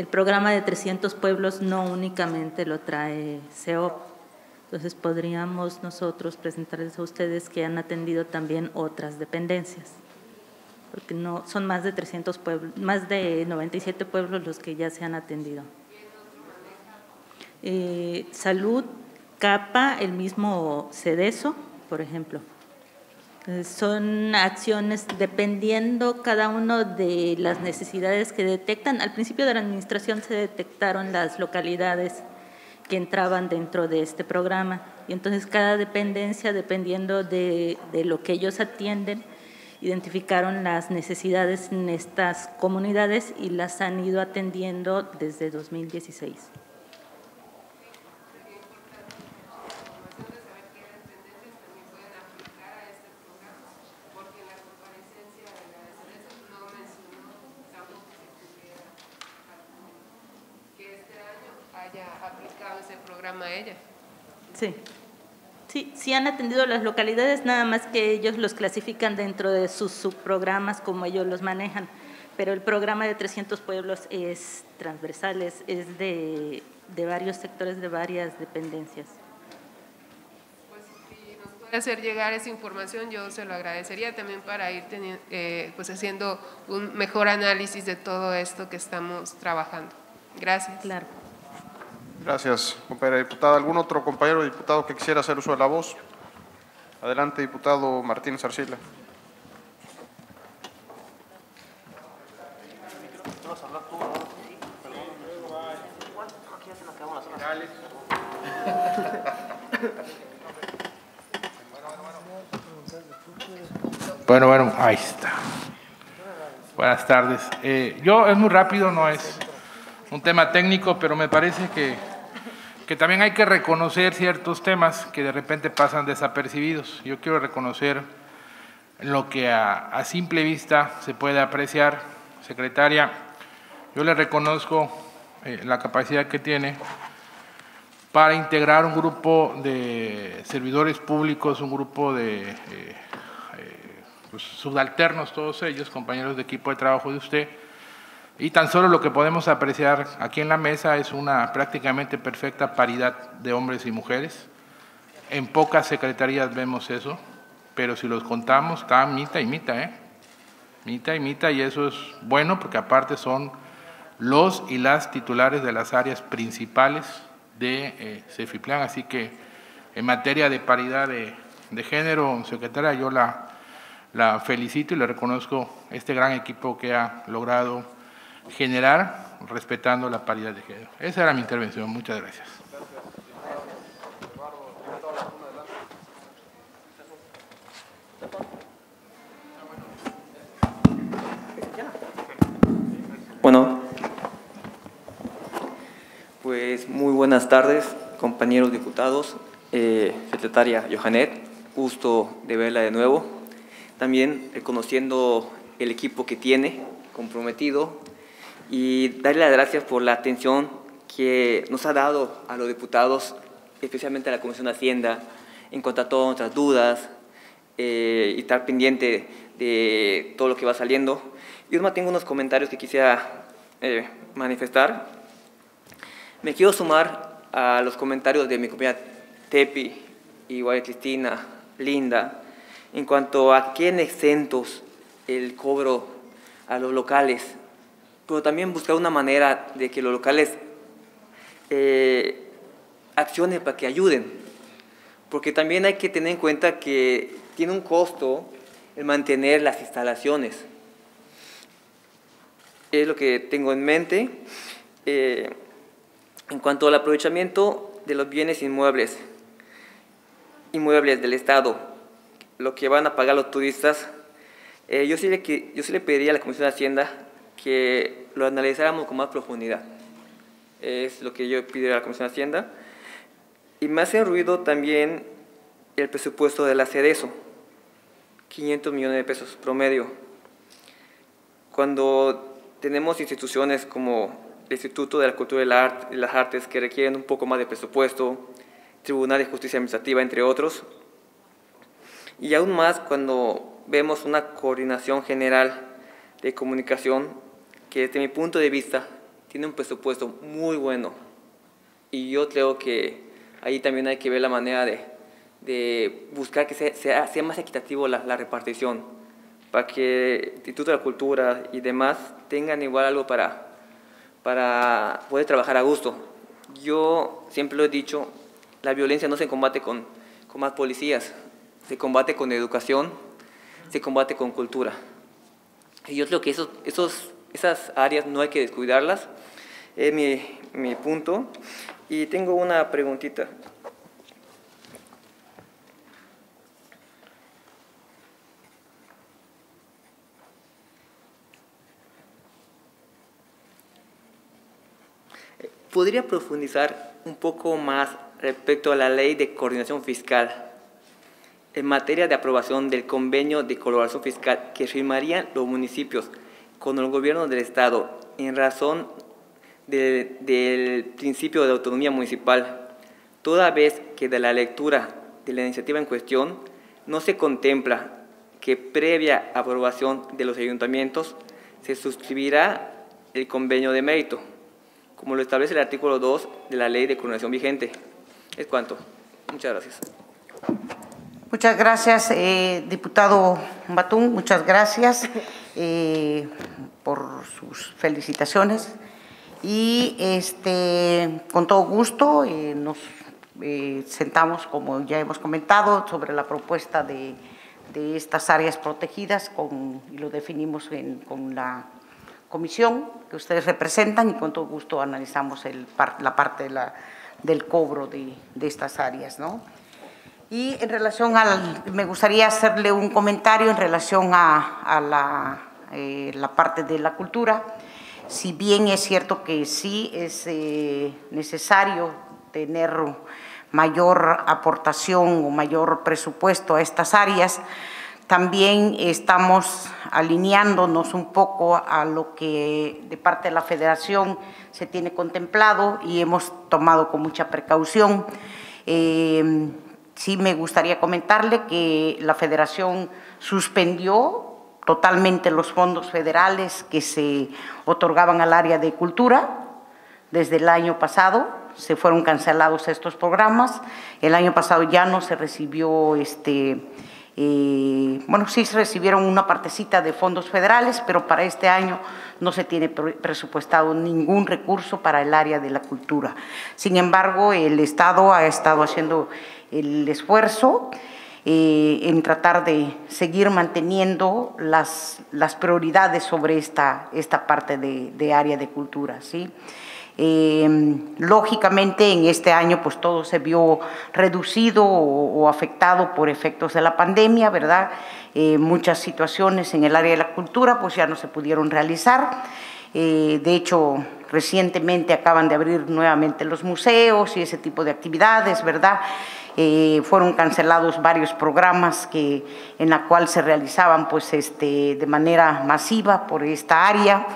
El programa de trescientos pueblos no únicamente lo trae S E O P. Entonces, podríamos nosotros presentarles a ustedes que han atendido también otras dependencias, porque no, son más de trescientos pueblos, más de noventa y siete pueblos los que ya se han atendido. Eh, salud, CAPA, el mismo SEDESO, por ejemplo. Eh, son acciones dependiendo cada uno de las necesidades que detectan. Al principio de la administración se detectaron las localidades que entraban dentro de este programa, y entonces cada dependencia, dependiendo de, de lo que ellos atienden, identificaron las necesidades en estas comunidades y las han ido atendiendo desde dos mil dieciséis. Que este año haya aplicado ese programa a ella. Sí. Sí, sí han atendido las localidades, nada más que ellos los clasifican dentro de sus subprogramas como ellos los manejan, pero el programa de trescientos pueblos es transversal, es, es de, de varios sectores, de varias dependencias. Pues si nos puede hacer llegar esa información, yo se lo agradecería también para ir teniendo, eh, pues haciendo un mejor análisis de todo esto que estamos trabajando. Gracias. Claro. Gracias, compañera diputada. ¿Algún otro compañero diputado que quisiera hacer uso de la voz? Adelante, diputado Martínez Arcila. Bueno, bueno, ahí está. Buenas tardes. Eh, yo, es muy rápido, no es un tema técnico, pero me parece que… que también hay que reconocer ciertos temas que de repente pasan desapercibidos. Yo quiero reconocer lo que a, a simple vista se puede apreciar. Secretaria, yo le reconozco eh, la capacidad que tiene para integrar un grupo de servidores públicos, un grupo de eh, eh, pues, subalternos, todos ellos, compañeros de equipo de trabajo de usted. Y tan solo lo que podemos apreciar aquí en la mesa es una prácticamente perfecta paridad de hombres y mujeres. En pocas secretarías vemos eso, pero si los contamos, está mitad y mitad, ¿eh? Mitad y mitad, y eso es bueno porque aparte son los y las titulares de las áreas principales de eh, CEFIPLAN. Así que en materia de paridad de, de género, secretaria, yo la, la felicito y le reconozco este gran equipo que ha logrado generar, respetando la paridad de género. Esa era mi intervención. Muchas gracias. Bueno, pues muy buenas tardes, compañeros diputados, eh, secretaria Johanet, gusto de verla de nuevo. También reconociendo el equipo que tiene, comprometido, y darle las gracias por la atención que nos ha dado a los diputados, especialmente a la Comisión de Hacienda, en cuanto a todas nuestras dudas, eh, y estar pendiente de todo lo que va saliendo. Yo nomás tengo unos comentarios que quisiera eh, manifestar. Me quiero sumar a los comentarios de mi compañera Tepi y Guaya Cristina, Linda, en cuanto a quién exentos el cobro a los locales pero también buscar una manera de que los locales eh, accionen para que ayuden, porque también hay que tener en cuenta que tiene un costo el mantener las instalaciones. Es lo que tengo en mente eh, en cuanto al aprovechamiento de los bienes inmuebles, inmuebles del Estado, lo que van a pagar los turistas. Eh, yo, sí le, yo sí le pediría a la Comisión de Hacienda que lo analizáramos con más profundidad. Es lo que yo pido a la Comisión de Hacienda. Y me hace ruido también el presupuesto de la SEDESO, quinientos millones de pesos promedio. Cuando tenemos instituciones como el Instituto de la Cultura y las Artes, que requieren un poco más de presupuesto, Tribunal de Justicia Administrativa, entre otros, y aún más cuando vemos una coordinación general de comunicación que desde mi punto de vista tiene un presupuesto muy bueno, y yo creo que ahí también hay que ver la manera de, de buscar que sea, sea, sea más equitativo la, la repartición, para que el Instituto de la Cultura y demás tengan igual algo para, para poder trabajar a gusto. Yo siempre lo he dicho, la violencia no se combate con, con más policías, se combate con educación, se combate con cultura. Y yo creo que esos, esos, esas áreas no hay que descuidarlas, es mi, mi punto. Y tengo una preguntita. ¿Podría profundizar un poco más respecto a la Ley de Coordinación Fiscal en materia de aprobación del convenio de colaboración fiscal que firmarían los municipios con el gobierno del Estado en razón de, del principio de autonomía municipal, toda vez que de la lectura de la iniciativa en cuestión no se contempla que previa aprobación de los ayuntamientos se suscribirá el convenio de mérito, como lo establece el artículo dos de la Ley de Coordinación vigente? Es cuanto. Muchas gracias. Muchas gracias, eh, diputado Batún, muchas gracias eh, por sus felicitaciones. Y este, con todo gusto eh, nos eh, sentamos, como ya hemos comentado, sobre la propuesta de, de estas áreas protegidas, con, y lo definimos en, con la comisión que ustedes representan, y con todo gusto analizamos el, la parte de la, del cobro de, de estas áreas, ¿no? Y en relación al, me gustaría hacerle un comentario en relación a, a la, eh, la parte de la cultura. Si bien es cierto que sí es eh, necesario tener mayor aportación o mayor presupuesto a estas áreas, también estamos alineándonos un poco a lo que de parte de la Federación se tiene contemplado y hemos tomado con mucha precaución. Eh, Sí, me gustaría comentarle que la Federación suspendió totalmente los fondos federales que se otorgaban al área de cultura. Desde el año pasado se fueron cancelados estos programas. El año pasado ya no se recibió, este, eh, bueno, sí se recibieron una partecita de fondos federales, pero para este año no se tiene presupuestado ningún recurso para el área de la cultura. Sin embargo, el Estado ha estado haciendo el esfuerzo eh, en tratar de seguir manteniendo las, las prioridades sobre esta, esta parte de, de área de cultura, ¿sí? Eh, lógicamente, en este año, pues todo se vio reducido o, o afectado por efectos de la pandemia, ¿verdad? Eh, muchas situaciones en el área de la cultura, pues ya no se pudieron realizar. Eh, de hecho, recientemente acaban de abrir nuevamente los museos y ese tipo de actividades, ¿verdad? Eh, fueron cancelados varios programas que, en la cual se realizaban, pues, este, de manera masiva por esta área,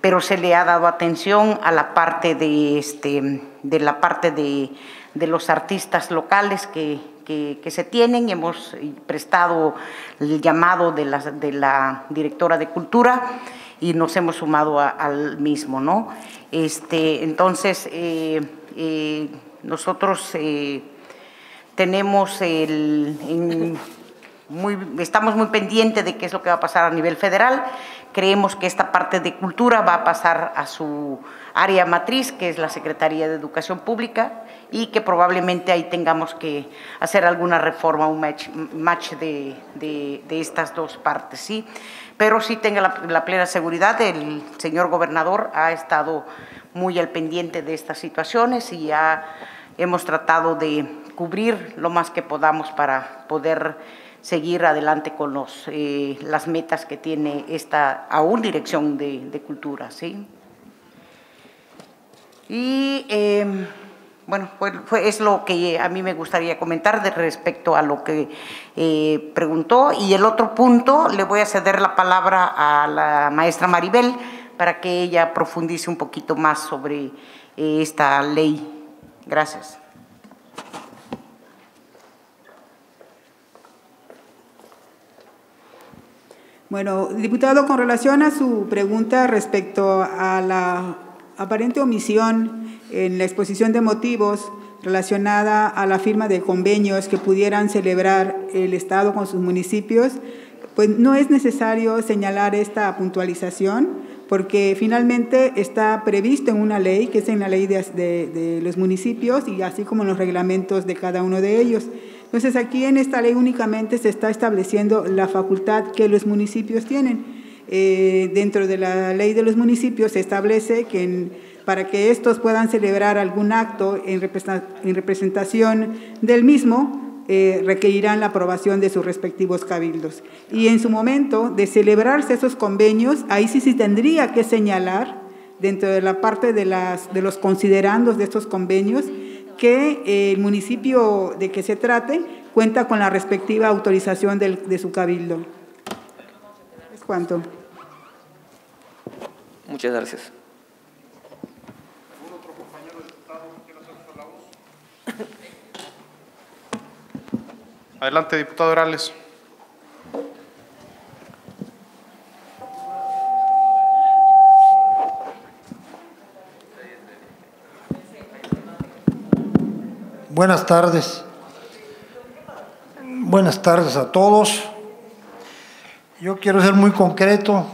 pero se le ha dado atención a la parte de, este, de la parte de, de los artistas locales que, que, que se tienen. Hemos prestado el llamado de la, de la directora de Cultura y nos hemos sumado a, al mismo, ¿no? Este, entonces, eh, eh, nosotros eh, tenemos el… En, muy, estamos muy pendientes de qué es lo que va a pasar a nivel federal, Creemos que esta parte de cultura va a pasar a su área matriz, que es la Secretaría de Educación Pública, y que probablemente ahí tengamos que hacer alguna reforma, un match, match de, de, de estas dos partes, ¿sí? Pero sí tenga la, la plena seguridad, el señor gobernador ha estado muy al pendiente de estas situaciones y ya hemos tratado de cubrir lo más que podamos para poder seguir adelante con los, eh, las metas que tiene esta aún dirección de, de cultura, ¿sí? Y, eh, bueno, fue, fue, es lo que a mí me gustaría comentar de respecto a lo que eh, preguntó. Y el otro punto, le voy a ceder la palabra a la maestra Maribel para que ella profundice un poquito más sobre eh, esta ley. Gracias. Bueno, diputado, con relación a su pregunta respecto a la aparente omisión en la exposición de motivos relacionada a la firma de convenios que pudieran celebrar el Estado con sus municipios, pues no es necesario señalar esta puntualización porque finalmente está previsto en una ley, que es en la ley de, de, de los municipios y así como en los reglamentos de cada uno de ellos. Entonces, aquí en esta ley únicamente se está estableciendo la facultad que los municipios tienen. Eh, dentro de la ley de los municipios se establece que en, para que estos puedan celebrar algún acto en representación del mismo, eh, requerirán la aprobación de sus respectivos cabildos. Y en su momento de celebrarse esos convenios, ahí sí se sí tendría que señalar dentro de la parte de, las, de los considerandos de estos convenios que el municipio de que se trate cuenta con la respectiva autorización del, de su cabildo. ¿Es cuánto? Muchas gracias. ¿Algún otro compañero diputado que quiera hacer la voz? Adelante, diputado Herales. Buenas tardes. Buenas tardes a todos. Yo quiero ser muy concreto,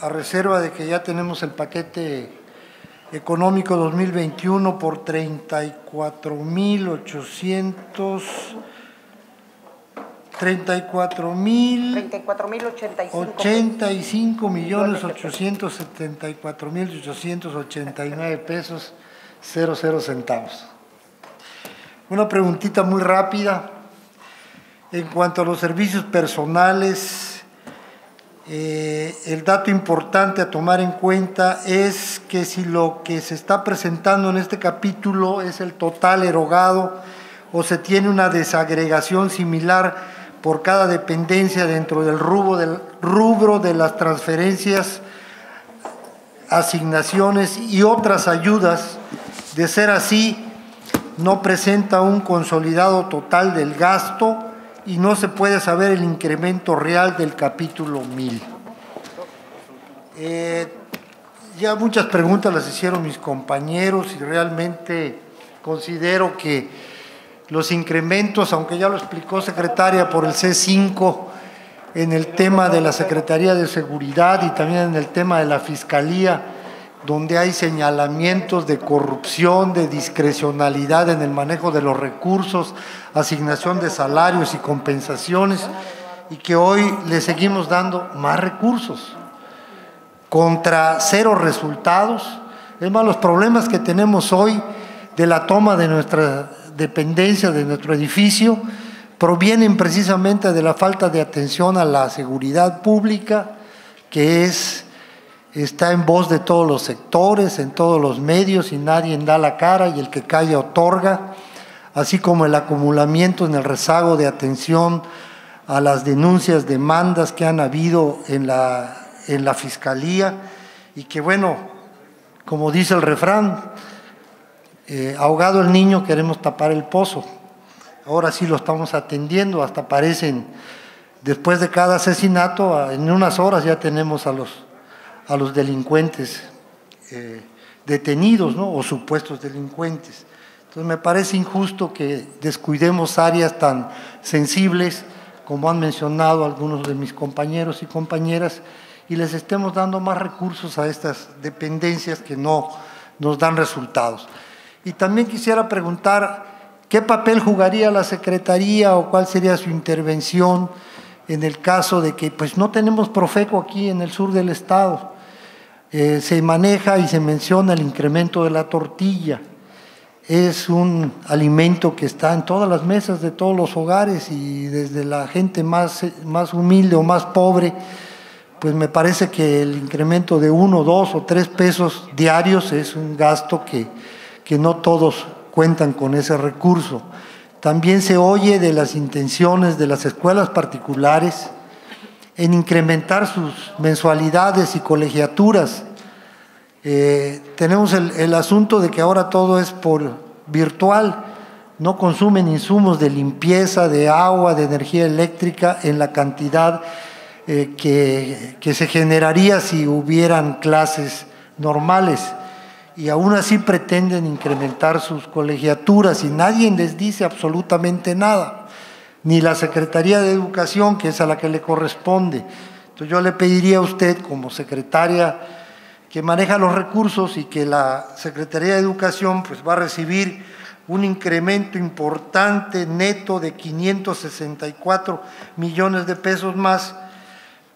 a reserva de que ya tenemos el paquete económico dos mil veintiuno por treinta y cuatro mil ochocientos… treinta y cuatro mil ochocientos setenta y cuatro millones ochocientos setenta y cuatro mil ochocientos ochenta y nueve pesos cero cero centavos. Una preguntita muy rápida. En cuanto a los servicios personales, eh, el dato importante a tomar en cuenta es que si lo que se está presentando en este capítulo es el total erogado o se tiene una desagregación similar por cada dependencia dentro del rubro, del rubro de las transferencias, asignaciones y otras ayudas, de ser así, no presenta un consolidado total del gasto y no se puede saber el incremento real del capítulo mil. Eh, ya muchas preguntas las hicieron mis compañeros y realmente considero que los incrementos, aunque ya lo explicó secretaria por el C cinco en el tema de la Secretaría de Seguridad y también en el tema de la Fiscalía, donde hay señalamientos de corrupción, de discrecionalidad en el manejo de los recursos, asignación de salarios y compensaciones, y que hoy le seguimos dando más recursos, contra cero resultados. Es más, los problemas que tenemos hoy de la toma de nuestra dependencia, de nuestro edificio, provienen precisamente de la falta de atención a la seguridad pública, que es… está en voz de todos los sectores, en todos los medios y nadie da la cara y el que calla otorga, así como el acumulamiento en el rezago de atención a las denuncias, demandas que han habido en la, en la Fiscalía y que, bueno, como dice el refrán, eh, ahogado el niño queremos tapar el pozo. Ahora sí lo estamos atendiendo, hasta parecen, después de cada asesinato, en unas horas ya tenemos a los… a los delincuentes eh, detenidos, ¿no? O supuestos delincuentes. Entonces, me parece injusto que descuidemos áreas tan sensibles, como han mencionado algunos de mis compañeros y compañeras, y les estemos dando más recursos a estas dependencias que no nos dan resultados. Y también quisiera preguntar, ¿qué papel jugaría la Secretaría o cuál sería su intervención en el caso de que pues no tenemos Profeco aquí en el sur del estado? Eh, se maneja y se menciona el incremento de la tortilla. Es un alimento que está en todas las mesas de todos los hogares y desde la gente más, más humilde o más pobre, pues me parece que el incremento de uno, dos o tres pesos diarios es un gasto que, que no todos cuentan con ese recurso. También se oye de las intenciones de las escuelas particulares en incrementar sus mensualidades y colegiaturas. Eh, tenemos el, el asunto de que ahora todo es por virtual, no consumen insumos de limpieza, de agua, de energía eléctrica en la cantidad eh, que, que se generaría si hubieran clases normales, y aún así pretenden incrementar sus colegiaturas y nadie les dice absolutamente nada, ni la Secretaría de Educación, que es a la que le corresponde. Entonces yo le pediría a usted como secretaria que maneja los recursos y que la Secretaría de Educación pues va a recibir un incremento importante neto de quinientos sesenta y cuatro millones de pesos más,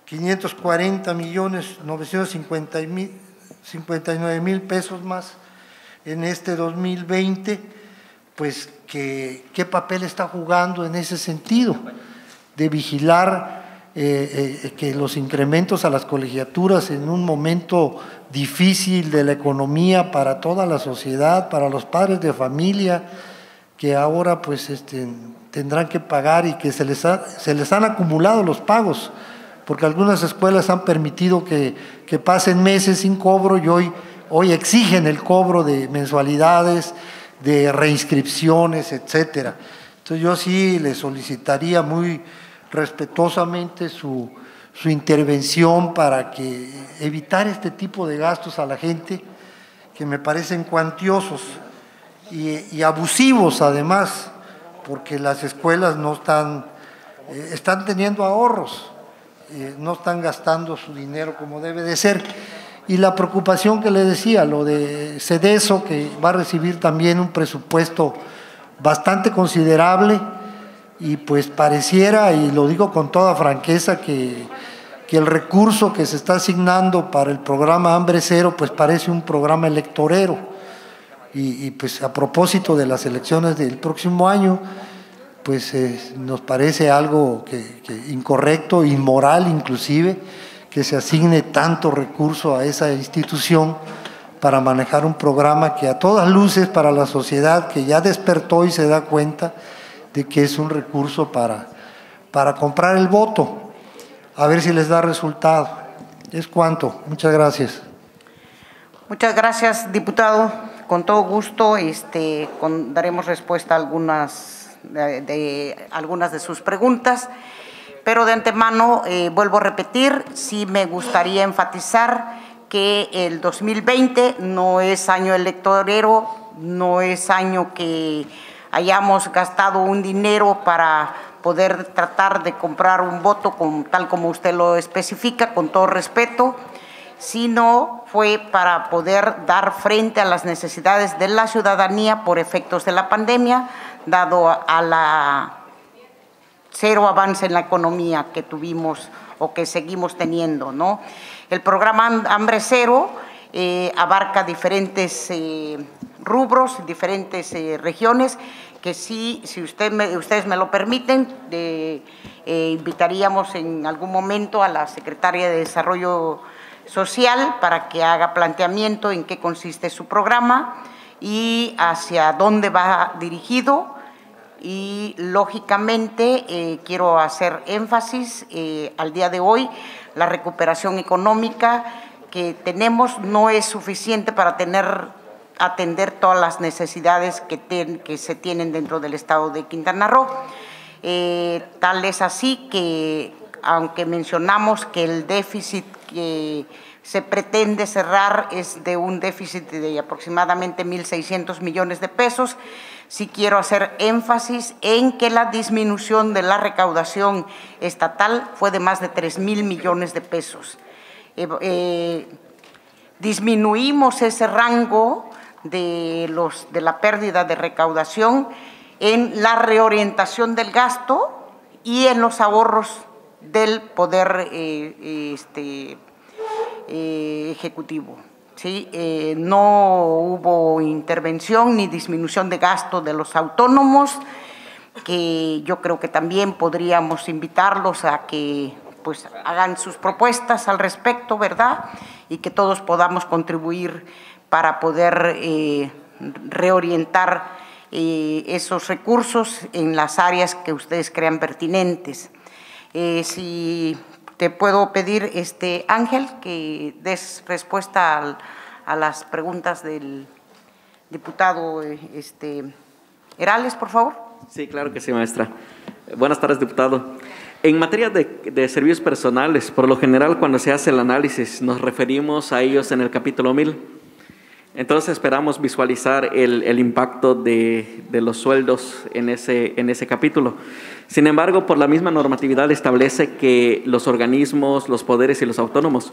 quinientos cuarenta millones novecientos cincuenta y nueve mil pesos más en este dos mil veinte, pues que, ¿qué papel está jugando en ese sentido de vigilar Eh, eh, que los incrementos a las colegiaturas en un momento difícil de la economía para toda la sociedad, para los padres de familia que ahora pues este, tendrán que pagar y que se les, ha, se les han acumulado los pagos, porque algunas escuelas han permitido que, que pasen meses sin cobro y hoy, hoy exigen el cobro de mensualidades, de reinscripciones, etcétera? Entonces yo sí les solicitaría muy respetuosamente su, su intervención para que evitar este tipo de gastos a la gente que me parecen cuantiosos y, y abusivos además, porque las escuelas no están, eh, están teniendo ahorros, eh, no están gastando su dinero como debe de ser. Y la preocupación que le decía, lo de SEDESO, que va a recibir también un presupuesto bastante considerable, y pues pareciera, y lo digo con toda franqueza, que, que el recurso que se está asignando para el programa Hambre Cero pues parece un programa electorero. Y, y pues a propósito de las elecciones del próximo año, pues eh, nos parece algo que, que incorrecto, inmoral inclusive, que se asigne tanto recurso a esa institución para manejar un programa que a todas luces para la sociedad, que ya despertó y se da cuenta de que es un recurso para, para comprar el voto, a ver si les da resultado. Es cuanto. Muchas gracias. Muchas gracias, diputado. Con todo gusto este, con, daremos respuesta a algunas de, de, algunas de sus preguntas, pero de antemano, eh, vuelvo a repetir, sí me gustaría enfatizar que el dos mil veinte no es año electorero, no es año que hayamos gastado un dinero para poder tratar de comprar un voto, con, tal como usted lo especifica, con todo respeto, sino fue para poder dar frente a las necesidades de la ciudadanía por efectos de la pandemia, dado a la cero avance en la economía que tuvimos o que seguimos teniendo, ¿no? El programa Hambre Cero eh, abarca diferentes Eh, rubros, diferentes eh, regiones, que sí, si usted me, ustedes me lo permiten, eh, eh, invitaríamos en algún momento a la Secretaria de Desarrollo Social para que haga planteamiento en qué consiste su programa y hacia dónde va dirigido. Y lógicamente eh, quiero hacer énfasis eh, al día de hoy, la recuperación económica que tenemos no es suficiente para tener atender todas las necesidades que, ten, que se tienen dentro del estado de Quintana Roo. Eh, tal es así que, aunque mencionamos que el déficit que se pretende cerrar es de un déficit de aproximadamente mil seiscientos millones de pesos, sí quiero hacer énfasis en que la disminución de la recaudación estatal fue de más de tres mil millones de pesos. eh, eh, disminuimos ese rango de, los, de la pérdida de recaudación en la reorientación del gasto y en los ahorros del Poder eh, este, eh, Ejecutivo. ¿Sí? Eh, no hubo intervención ni disminución de gasto de los autónomos, que yo creo que también podríamos invitarlos a que pues, hagan sus propuestas al respecto, ¿verdad? Y que todos podamos contribuir para poder eh, reorientar eh, esos recursos en las áreas que ustedes crean pertinentes. Eh, si te puedo pedir, este Ángel, que des respuesta al, a las preguntas del diputado este, Herales, por favor. Sí, claro que sí, maestra. Buenas tardes, diputado. En materia de, de servicios personales, por lo general, cuando se hace el análisis, nos referimos a ellos en el capítulo mil. Entonces, esperamos visualizar el, el impacto de, de los sueldos en ese, en ese capítulo. Sin embargo, por la misma normatividad establece que los organismos, los poderes y los autónomos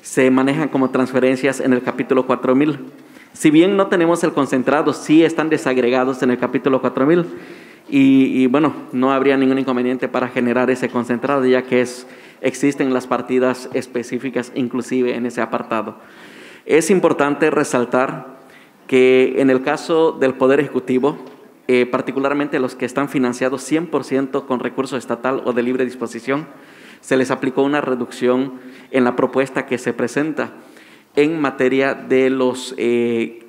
se manejan como transferencias en el capítulo cuatro mil. Si bien no tenemos el concentrado, sí están desagregados en el capítulo cuatro mil. Y, y bueno, no habría ningún inconveniente para generar ese concentrado, ya que es, existen las partidas específicas inclusive en ese apartado. Es importante resaltar que en el caso del Poder Ejecutivo, Eh, particularmente los que están financiados cien por ciento con recurso estatal o de libre disposición, se les aplicó una reducción en la propuesta que se presenta en materia de, los, eh,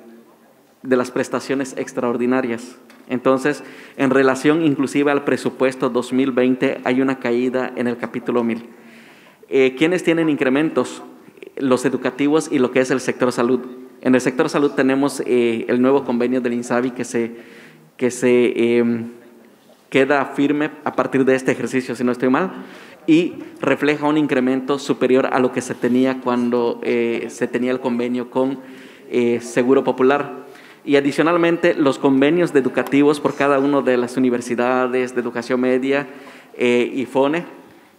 de las prestaciones extraordinarias. Entonces, en relación inclusive al presupuesto dos mil veinte, hay una caída en el capítulo mil. Eh, ¿Quiénes tienen incrementos? Los educativos y lo que es el sector salud. En el sector salud tenemos eh, el nuevo convenio del INSABI que se… que se eh, queda firme a partir de este ejercicio, si no estoy mal, y refleja un incremento superior a lo que se tenía cuando eh, se tenía el convenio con eh, Seguro Popular. Y adicionalmente, los convenios de educativos por cada una de las universidades de educación media eh, y FONE,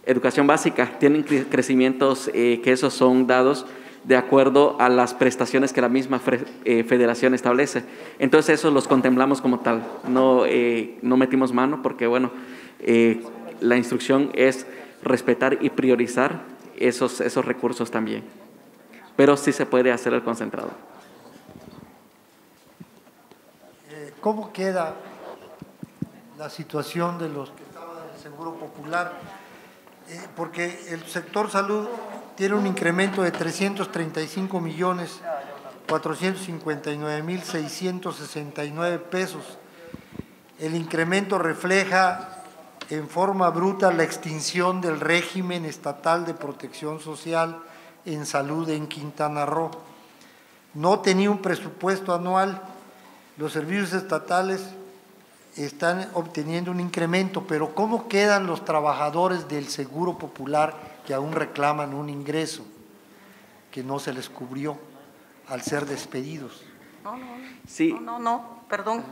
educación básica, tienen crecimientos eh, que esos son dados de acuerdo a las prestaciones que la misma eh, federación establece. Entonces, eso los contemplamos como tal. No, eh, no metimos mano porque, bueno, eh, la instrucción es respetar y priorizar esos, esos recursos también. Pero sí se puede hacer el concentrado. ¿Cómo queda la situación de los que estaban en el Seguro Popular? Eh, porque el sector salud tiene un incremento de trescientos treinta y cinco millones cuatrocientos cincuenta y nueve mil seiscientos sesenta y nueve pesos. El incremento refleja en forma bruta la extinción del régimen estatal de protección social en salud en Quintana Roo. No tenía un presupuesto anual. Los servicios estatales están obteniendo un incremento, pero ¿cómo quedan los trabajadores del Seguro Popular que aún reclaman un ingreso que no se les cubrió al ser despedidos? No, no, sí. no, no, no, perdón,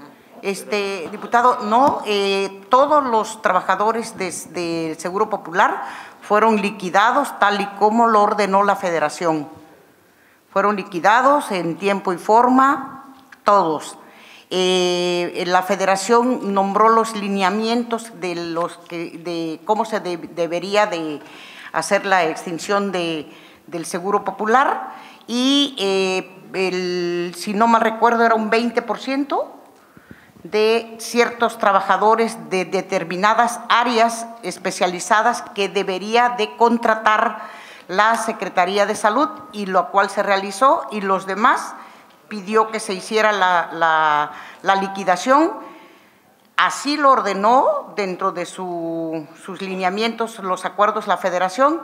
este diputado, no, eh, todos los trabajadores del de Seguro Popular fueron liquidados tal y como lo ordenó la Federación. Fueron liquidados en tiempo y forma, todos. Eh, la Federación nombró los lineamientos de los que, de cómo se de, debería de hacer la extinción de, del Seguro Popular y, eh, el, si no mal recuerdo, era un veinte por ciento de ciertos trabajadores de determinadas áreas especializadas que debería de contratar la Secretaría de Salud, y lo cual se realizó, y los demás pidió que se hiciera la, la, la liquidación. Así lo ordenó dentro de su, sus lineamientos, los acuerdos, la Federación.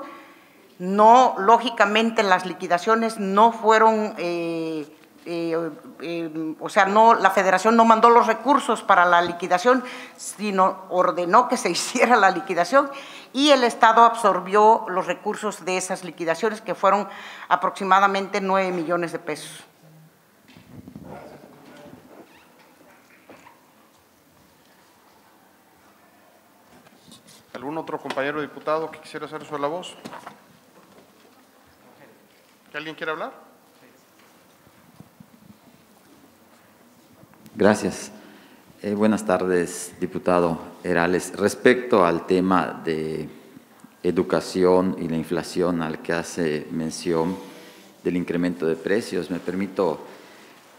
No, lógicamente, las liquidaciones no fueron, eh, eh, eh, o sea, no, la Federación no mandó los recursos para la liquidación, sino ordenó que se hiciera la liquidación y el Estado absorbió los recursos de esas liquidaciones, que fueron aproximadamente nueve millones de pesos. ¿Algún otro compañero diputado que quisiera hacer uso de la voz? ¿Alguien quiere hablar? Gracias. Eh, buenas tardes, diputado Herales. Respecto al tema de educación y la inflación al que hace mención del incremento de precios, me permito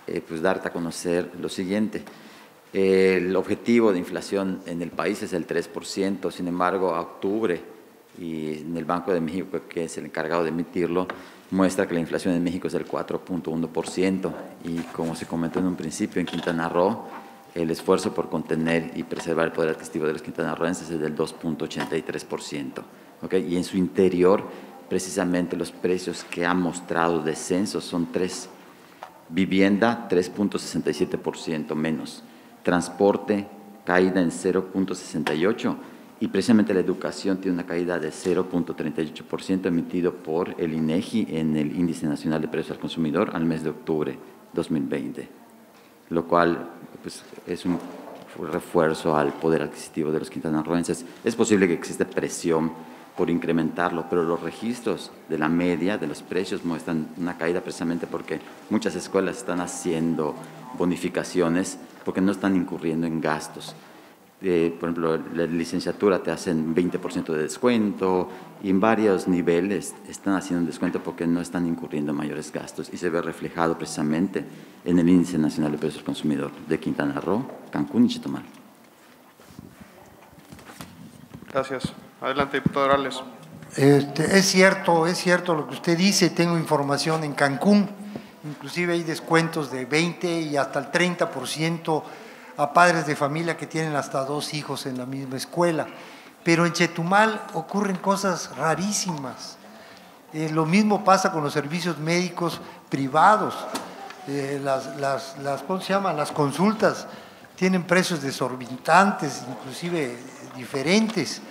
eh, pues darte a conocer lo siguiente. Eh, el objetivo de inflación en el país es el tres por ciento, sin embargo, a octubre, y en el Banco de México, que es el encargado de emitirlo, muestra que la inflación en México es del cuatro punto uno por ciento y, como se comentó en un principio, en Quintana Roo el esfuerzo por contener y preservar el poder adquisitivo de los quintanarroenses es del dos punto ochenta y tres por ciento. ¿Okay? Y en su interior, precisamente, los precios que ha mostrado descenso son tres. Vivienda, tres punto sesenta y siete por ciento menos. Transporte, caída en cero punto sesenta y ocho por ciento. Y precisamente la educación tiene una caída de cero punto treinta y ocho por ciento emitido por el INEGI en el Índice Nacional de Precios al Consumidor al mes de octubre dos mil veinte, lo cual pues, es un refuerzo al poder adquisitivo de los quintanarroenses. Es posible que exista presión por incrementarlo, pero los registros de la media de los precios muestran una caída precisamente porque muchas escuelas están haciendo bonificaciones porque no están incurriendo en gastos. Eh, por ejemplo, la licenciatura te hacen veinte por ciento de descuento y en varios niveles están haciendo un descuento porque no están incurriendo en mayores gastos y se ve reflejado precisamente en el Índice Nacional de Precios al Consumidor de Quintana Roo, Cancún y Chetumal. Gracias. Adelante, diputado Herales. Este, es cierto, es cierto lo que usted dice, tengo información en Cancún, inclusive hay descuentos de veinte y hasta el treinta por ciento a padres de familia que tienen hasta dos hijos en la misma escuela. Pero en Chetumal ocurren cosas rarísimas. Eh, lo mismo pasa con los servicios médicos privados. Eh, las, las, las, ¿cómo se llama? Las consultas tienen precios desorbitantes, inclusive diferentes.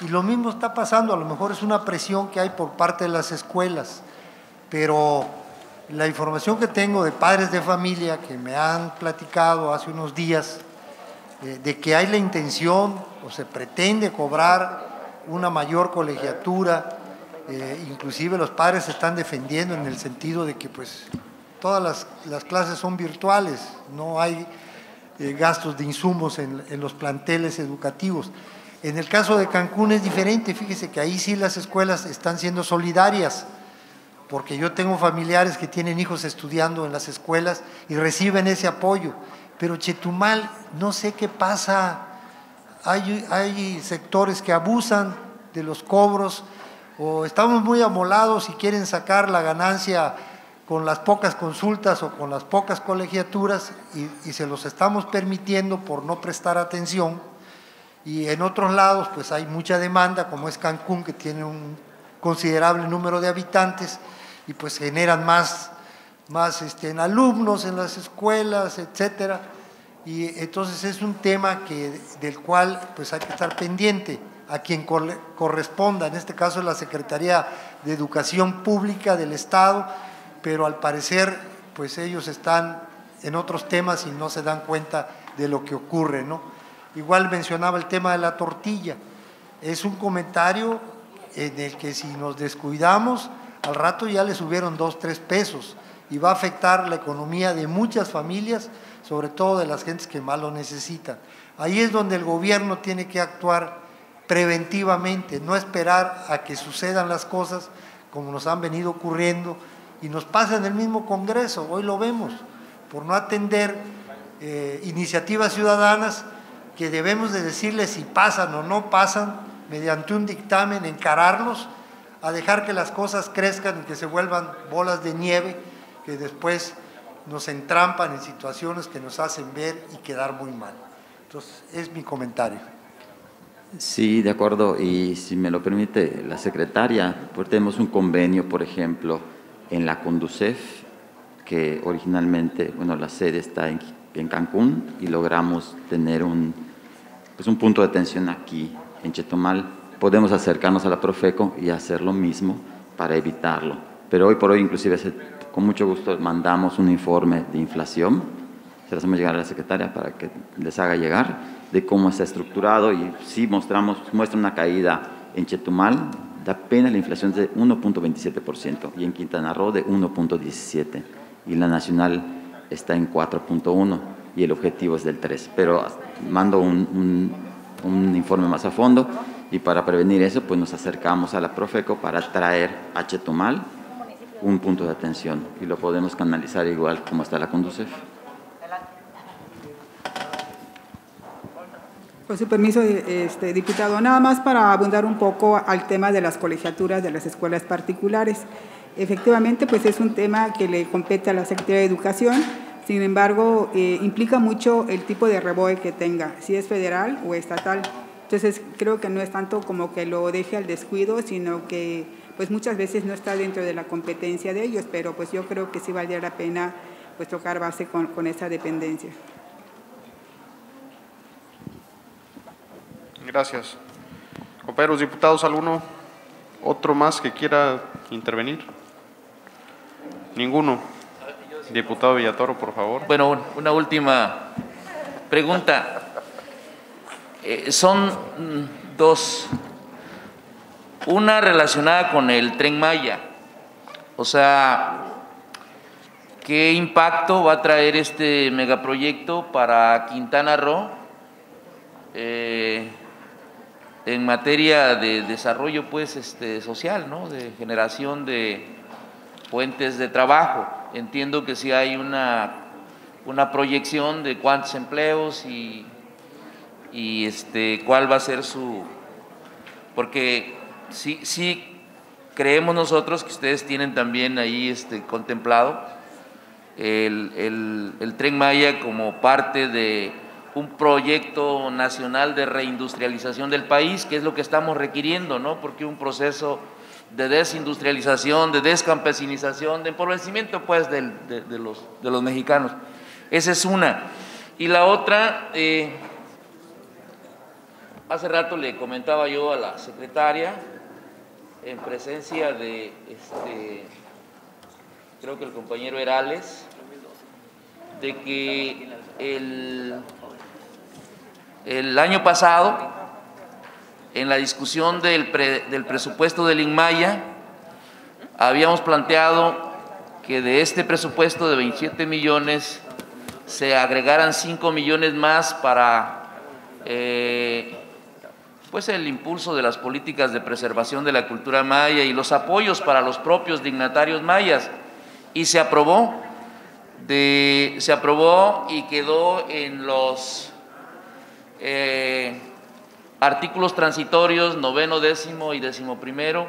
Y lo mismo está pasando, a lo mejor es una presión que hay por parte de las escuelas, pero la información que tengo de padres de familia que me han platicado hace unos días de, de que hay la intención o se pretende cobrar una mayor colegiatura, eh, inclusive los padres se están defendiendo en el sentido de que pues todas las, las clases son virtuales, no hay eh, gastos de insumos en, en los planteles educativos. En el caso de Cancún es diferente, fíjese que ahí sí las escuelas están siendo solidarias, porque yo tengo familiares que tienen hijos estudiando en las escuelas y reciben ese apoyo. Pero Chetumal, no sé qué pasa, hay, hay sectores que abusan de los cobros o estamos muy amolados y quieren sacar la ganancia con las pocas consultas o con las pocas colegiaturas y, y se los estamos permitiendo por no prestar atención. Y en otros lados pues hay mucha demanda, como es Cancún, que tiene un considerable número de habitantes, y pues generan más, más este, en alumnos en las escuelas, etcétera. Y entonces es un tema que, del cual pues hay que estar pendiente a quien corresponda, en este caso la Secretaría de Educación Pública del Estado, pero al parecer pues ellos están en otros temas y no se dan cuenta de lo que ocurre, ¿no? Igual mencionaba el tema de la tortilla, es un comentario en el que si nos descuidamos, al rato ya le subieron dos, tres pesos y va a afectar la economía de muchas familias, sobre todo de las gentes que más lo necesitan. Ahí es donde el gobierno tiene que actuar preventivamente, no esperar a que sucedan las cosas como nos han venido ocurriendo y nos pasa en el mismo Congreso, hoy lo vemos, por no atender eh, iniciativas ciudadanas que debemos de decirles si pasan o no pasan, mediante un dictamen, encararlos a dejar que las cosas crezcan y que se vuelvan bolas de nieve que después nos entrampan en situaciones que nos hacen ver y quedar muy mal. Entonces, es mi comentario. Sí, de acuerdo. Y si me lo permite la secretaria, pues tenemos un convenio, por ejemplo, en la CONDUSEF, que originalmente, bueno, la sede está en, en Cancún y logramos tener un, pues un punto de atención aquí, en Chetumal. Podemos acercarnos a la Profeco y hacer lo mismo para evitarlo. Pero hoy por hoy, inclusive, con mucho gusto mandamos un informe de inflación, se las hacemos llegar a la secretaria para que les haga llegar, de cómo está estructurado y sí mostramos, muestra una caída en Chetumal apenas la inflación de uno punto veintisiete por ciento y en Quintana Roo de uno punto diecisiete por ciento y la nacional está en cuatro punto uno por ciento y el objetivo es del tres por ciento. Pero mando un, un, un informe más a fondo y para prevenir eso pues nos acercamos a la Profeco para traer a Chetumal un punto de atención y lo podemos canalizar igual como está la CONDUSEF. Con su permiso, este, diputado, nada más para abundar un poco al tema de las colegiaturas de las escuelas particulares. Efectivamente, pues es un tema que le compete a la Secretaría de Educación, sin embargo, eh, implica mucho el tipo de rebote que tenga, si es federal o estatal. Entonces, creo que no es tanto como que lo deje al descuido, sino que pues muchas veces no está dentro de la competencia de ellos, pero pues yo creo que sí valdría la pena pues tocar base con, con esa dependencia. Gracias. Compañeros diputados, ¿alguno otro más que quiera intervenir? Ninguno. Diputado Villatoro, por favor. Bueno, una última pregunta. Eh, son dos. Una relacionada con el Tren Maya. O sea, ¿qué impacto va a traer este megaproyecto para Quintana Roo? Eh, en materia de desarrollo pues este social, ¿no? De generación de fuentes de trabajo. Entiendo que sí hay una, una proyección de cuántos empleos y, y este cuál va a ser su… Porque sí, sí creemos nosotros que ustedes tienen también ahí este, contemplado el, el, el Tren Maya como parte de un proyecto nacional de reindustrialización del país, que es lo que estamos requiriendo, ¿no? Porque un proceso de desindustrialización, de descampesinización, de empobrecimiento pues de, de, de, los, de los mexicanos. Esa es una. Y la otra, eh, hace rato le comentaba yo a la secretaria, en presencia de, este, creo que el compañero Herales, de que el… El año pasado, en la discusión del, pre, del presupuesto del INMAYA, habíamos planteado que de este presupuesto de veintisiete millones se agregaran cinco millones más para eh, pues el impulso de las políticas de preservación de la cultura maya y los apoyos para los propios dignatarios mayas. Y se aprobó, de, se aprobó y quedó en los… Eh, artículos transitorios noveno, décimo y décimo primero,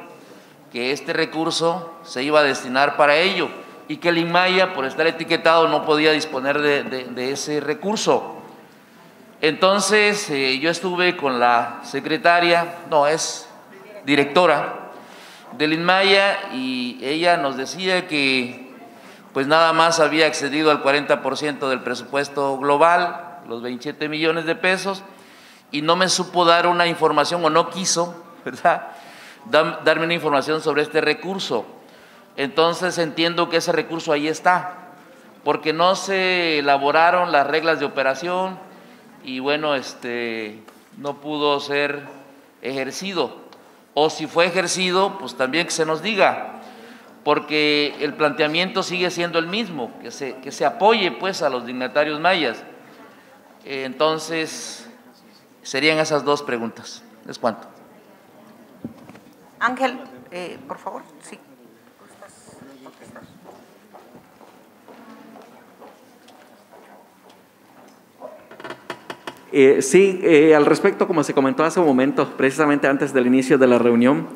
que este recurso se iba a destinar para ello y que el INMAYA, por estar etiquetado, no podía disponer de, de, de ese recurso. Entonces eh, yo estuve con la secretaria, no, es directora del INMAYA, y ella nos decía que pues nada más había accedido al cuarenta por ciento del presupuesto global, los veintisiete millones de pesos, y no me supo dar una información, o no quiso, ¿verdad?, darme una información sobre este recurso. Entonces entiendo que ese recurso ahí está, porque no se elaboraron las reglas de operación y bueno, este, no pudo ser ejercido, o si fue ejercido, pues también que se nos diga, porque el planteamiento sigue siendo el mismo, que se, que se apoye pues a los dignatarios mayas. Entonces, serían esas dos preguntas. ¿Es cuánto? Ángel, eh, por favor, sí. Eh, sí, eh, al respecto, como se comentó hace un momento, precisamente antes del inicio de la reunión,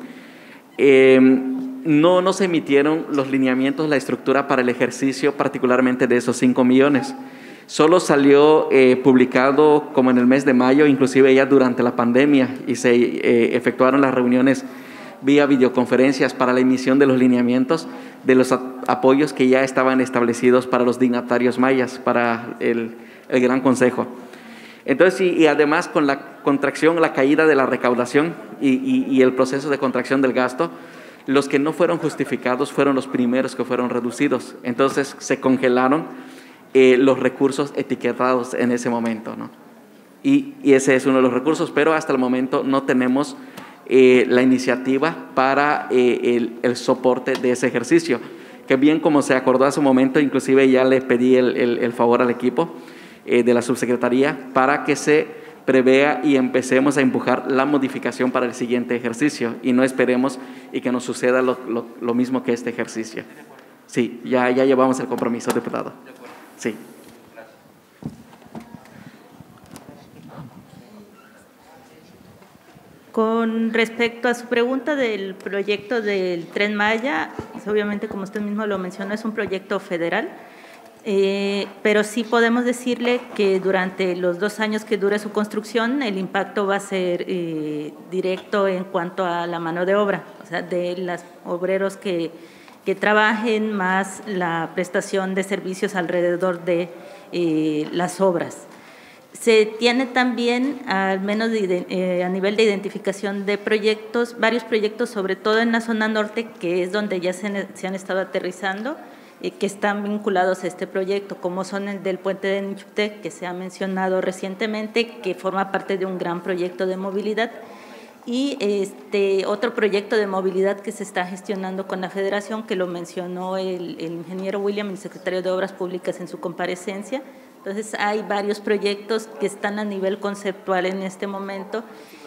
eh, no nos emitieron los lineamientos, la estructura para el ejercicio, particularmente de esos cinco millones. Solo salió eh, publicado como en el mes de mayo, inclusive ya durante la pandemia, y se eh, efectuaron las reuniones vía videoconferencias para la emisión de los lineamientos de los apoyos que ya estaban establecidos para los dignatarios mayas, para el, el Gran Consejo. Entonces, y, y además con la contracción, la caída de la recaudación y, y, y el proceso de contracción del gasto, los que no fueron justificados fueron los primeros que fueron reducidos. Entonces, se congelaron Eh, los recursos etiquetados en ese momento, ¿no? Y, y ese es uno de los recursos, pero hasta el momento no tenemos eh, la iniciativa para eh, el, el soporte de ese ejercicio. Que bien, como se acordó hace un momento, inclusive ya les pedí el, el, el favor al equipo eh, de la subsecretaría para que se prevea y empecemos a empujar la modificación para el siguiente ejercicio y no esperemos y que nos suceda lo, lo, lo mismo que este ejercicio. Sí, ya, ya llevamos el compromiso, diputado. Sí. Con respecto a su pregunta del proyecto del Tren Maya, obviamente, como usted mismo lo mencionó, es un proyecto federal, eh, pero sí podemos decirle que durante los dos años que dure su construcción, el impacto va a ser eh, directo en cuanto a la mano de obra, o sea, de los obreros que, que trabajen, más la prestación de servicios alrededor de eh, las obras. Se tiene también, al menos de, eh, a nivel de identificación de proyectos, varios proyectos, sobre todo en la zona norte, que es donde ya se, se han estado aterrizando, eh, que están vinculados a este proyecto, como son el del puente de Nichupté, que se ha mencionado recientemente, que forma parte de un gran proyecto de movilidad, y este otro proyecto de movilidad que se está gestionando con la Federación, que lo mencionó el, el ingeniero William, el secretario de Obras Públicas, en su comparecencia. Entonces, hay varios proyectos que están a nivel conceptual en este momento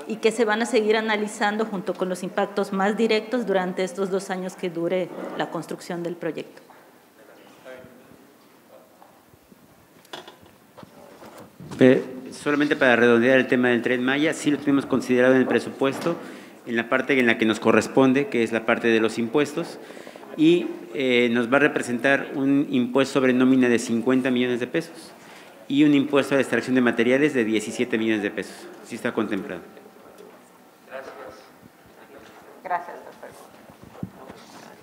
y que se van a seguir analizando junto con los impactos más directos durante estos dos años que dure la construcción del proyecto. Eh, solamente para redondear el tema del Tren Maya, sí lo tuvimos considerado en el presupuesto, en la parte en la que nos corresponde, que es la parte de los impuestos, y eh, nos va a representar un impuesto sobre nómina de cincuenta millones de pesos. Y un impuesto a la extracción de materiales de diecisiete millones de pesos. Sí está contemplado. Gracias. Gracias, doctor.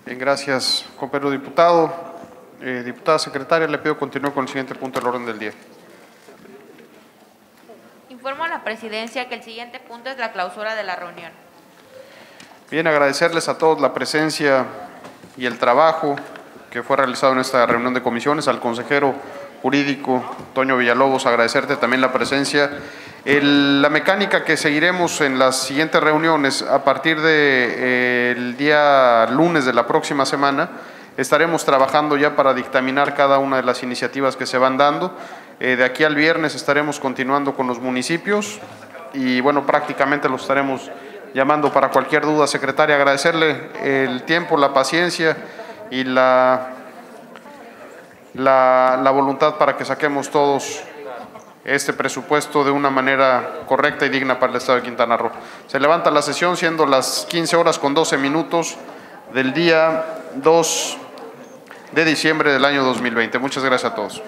Bien, gracias, compañero diputado. Eh, diputada secretaria, le pido continúe con el siguiente punto del orden del día. Informo a la presidencia que el siguiente punto es la clausura de la reunión. Bien, agradecerles a todos la presencia y el trabajo que fue realizado en esta reunión de comisiones, al consejero jurídico Toño Villalobos, agradecerte también la presencia. El, la mecánica que seguiremos en las siguientes reuniones, a partir del de, eh, día lunes de la próxima semana, estaremos trabajando ya para dictaminar cada una de las iniciativas que se van dando. Eh, de aquí al viernes estaremos continuando con los municipios y, bueno, prácticamente los estaremos llamando para cualquier duda. Secretaria, agradecerle el tiempo, la paciencia y la… La, la voluntad para que saquemos todos este presupuesto de una manera correcta y digna para el Estado de Quintana Roo. Se levanta la sesión siendo las quince horas con doce minutos del día dos de diciembre del año dos mil veinte. Muchas gracias a todos.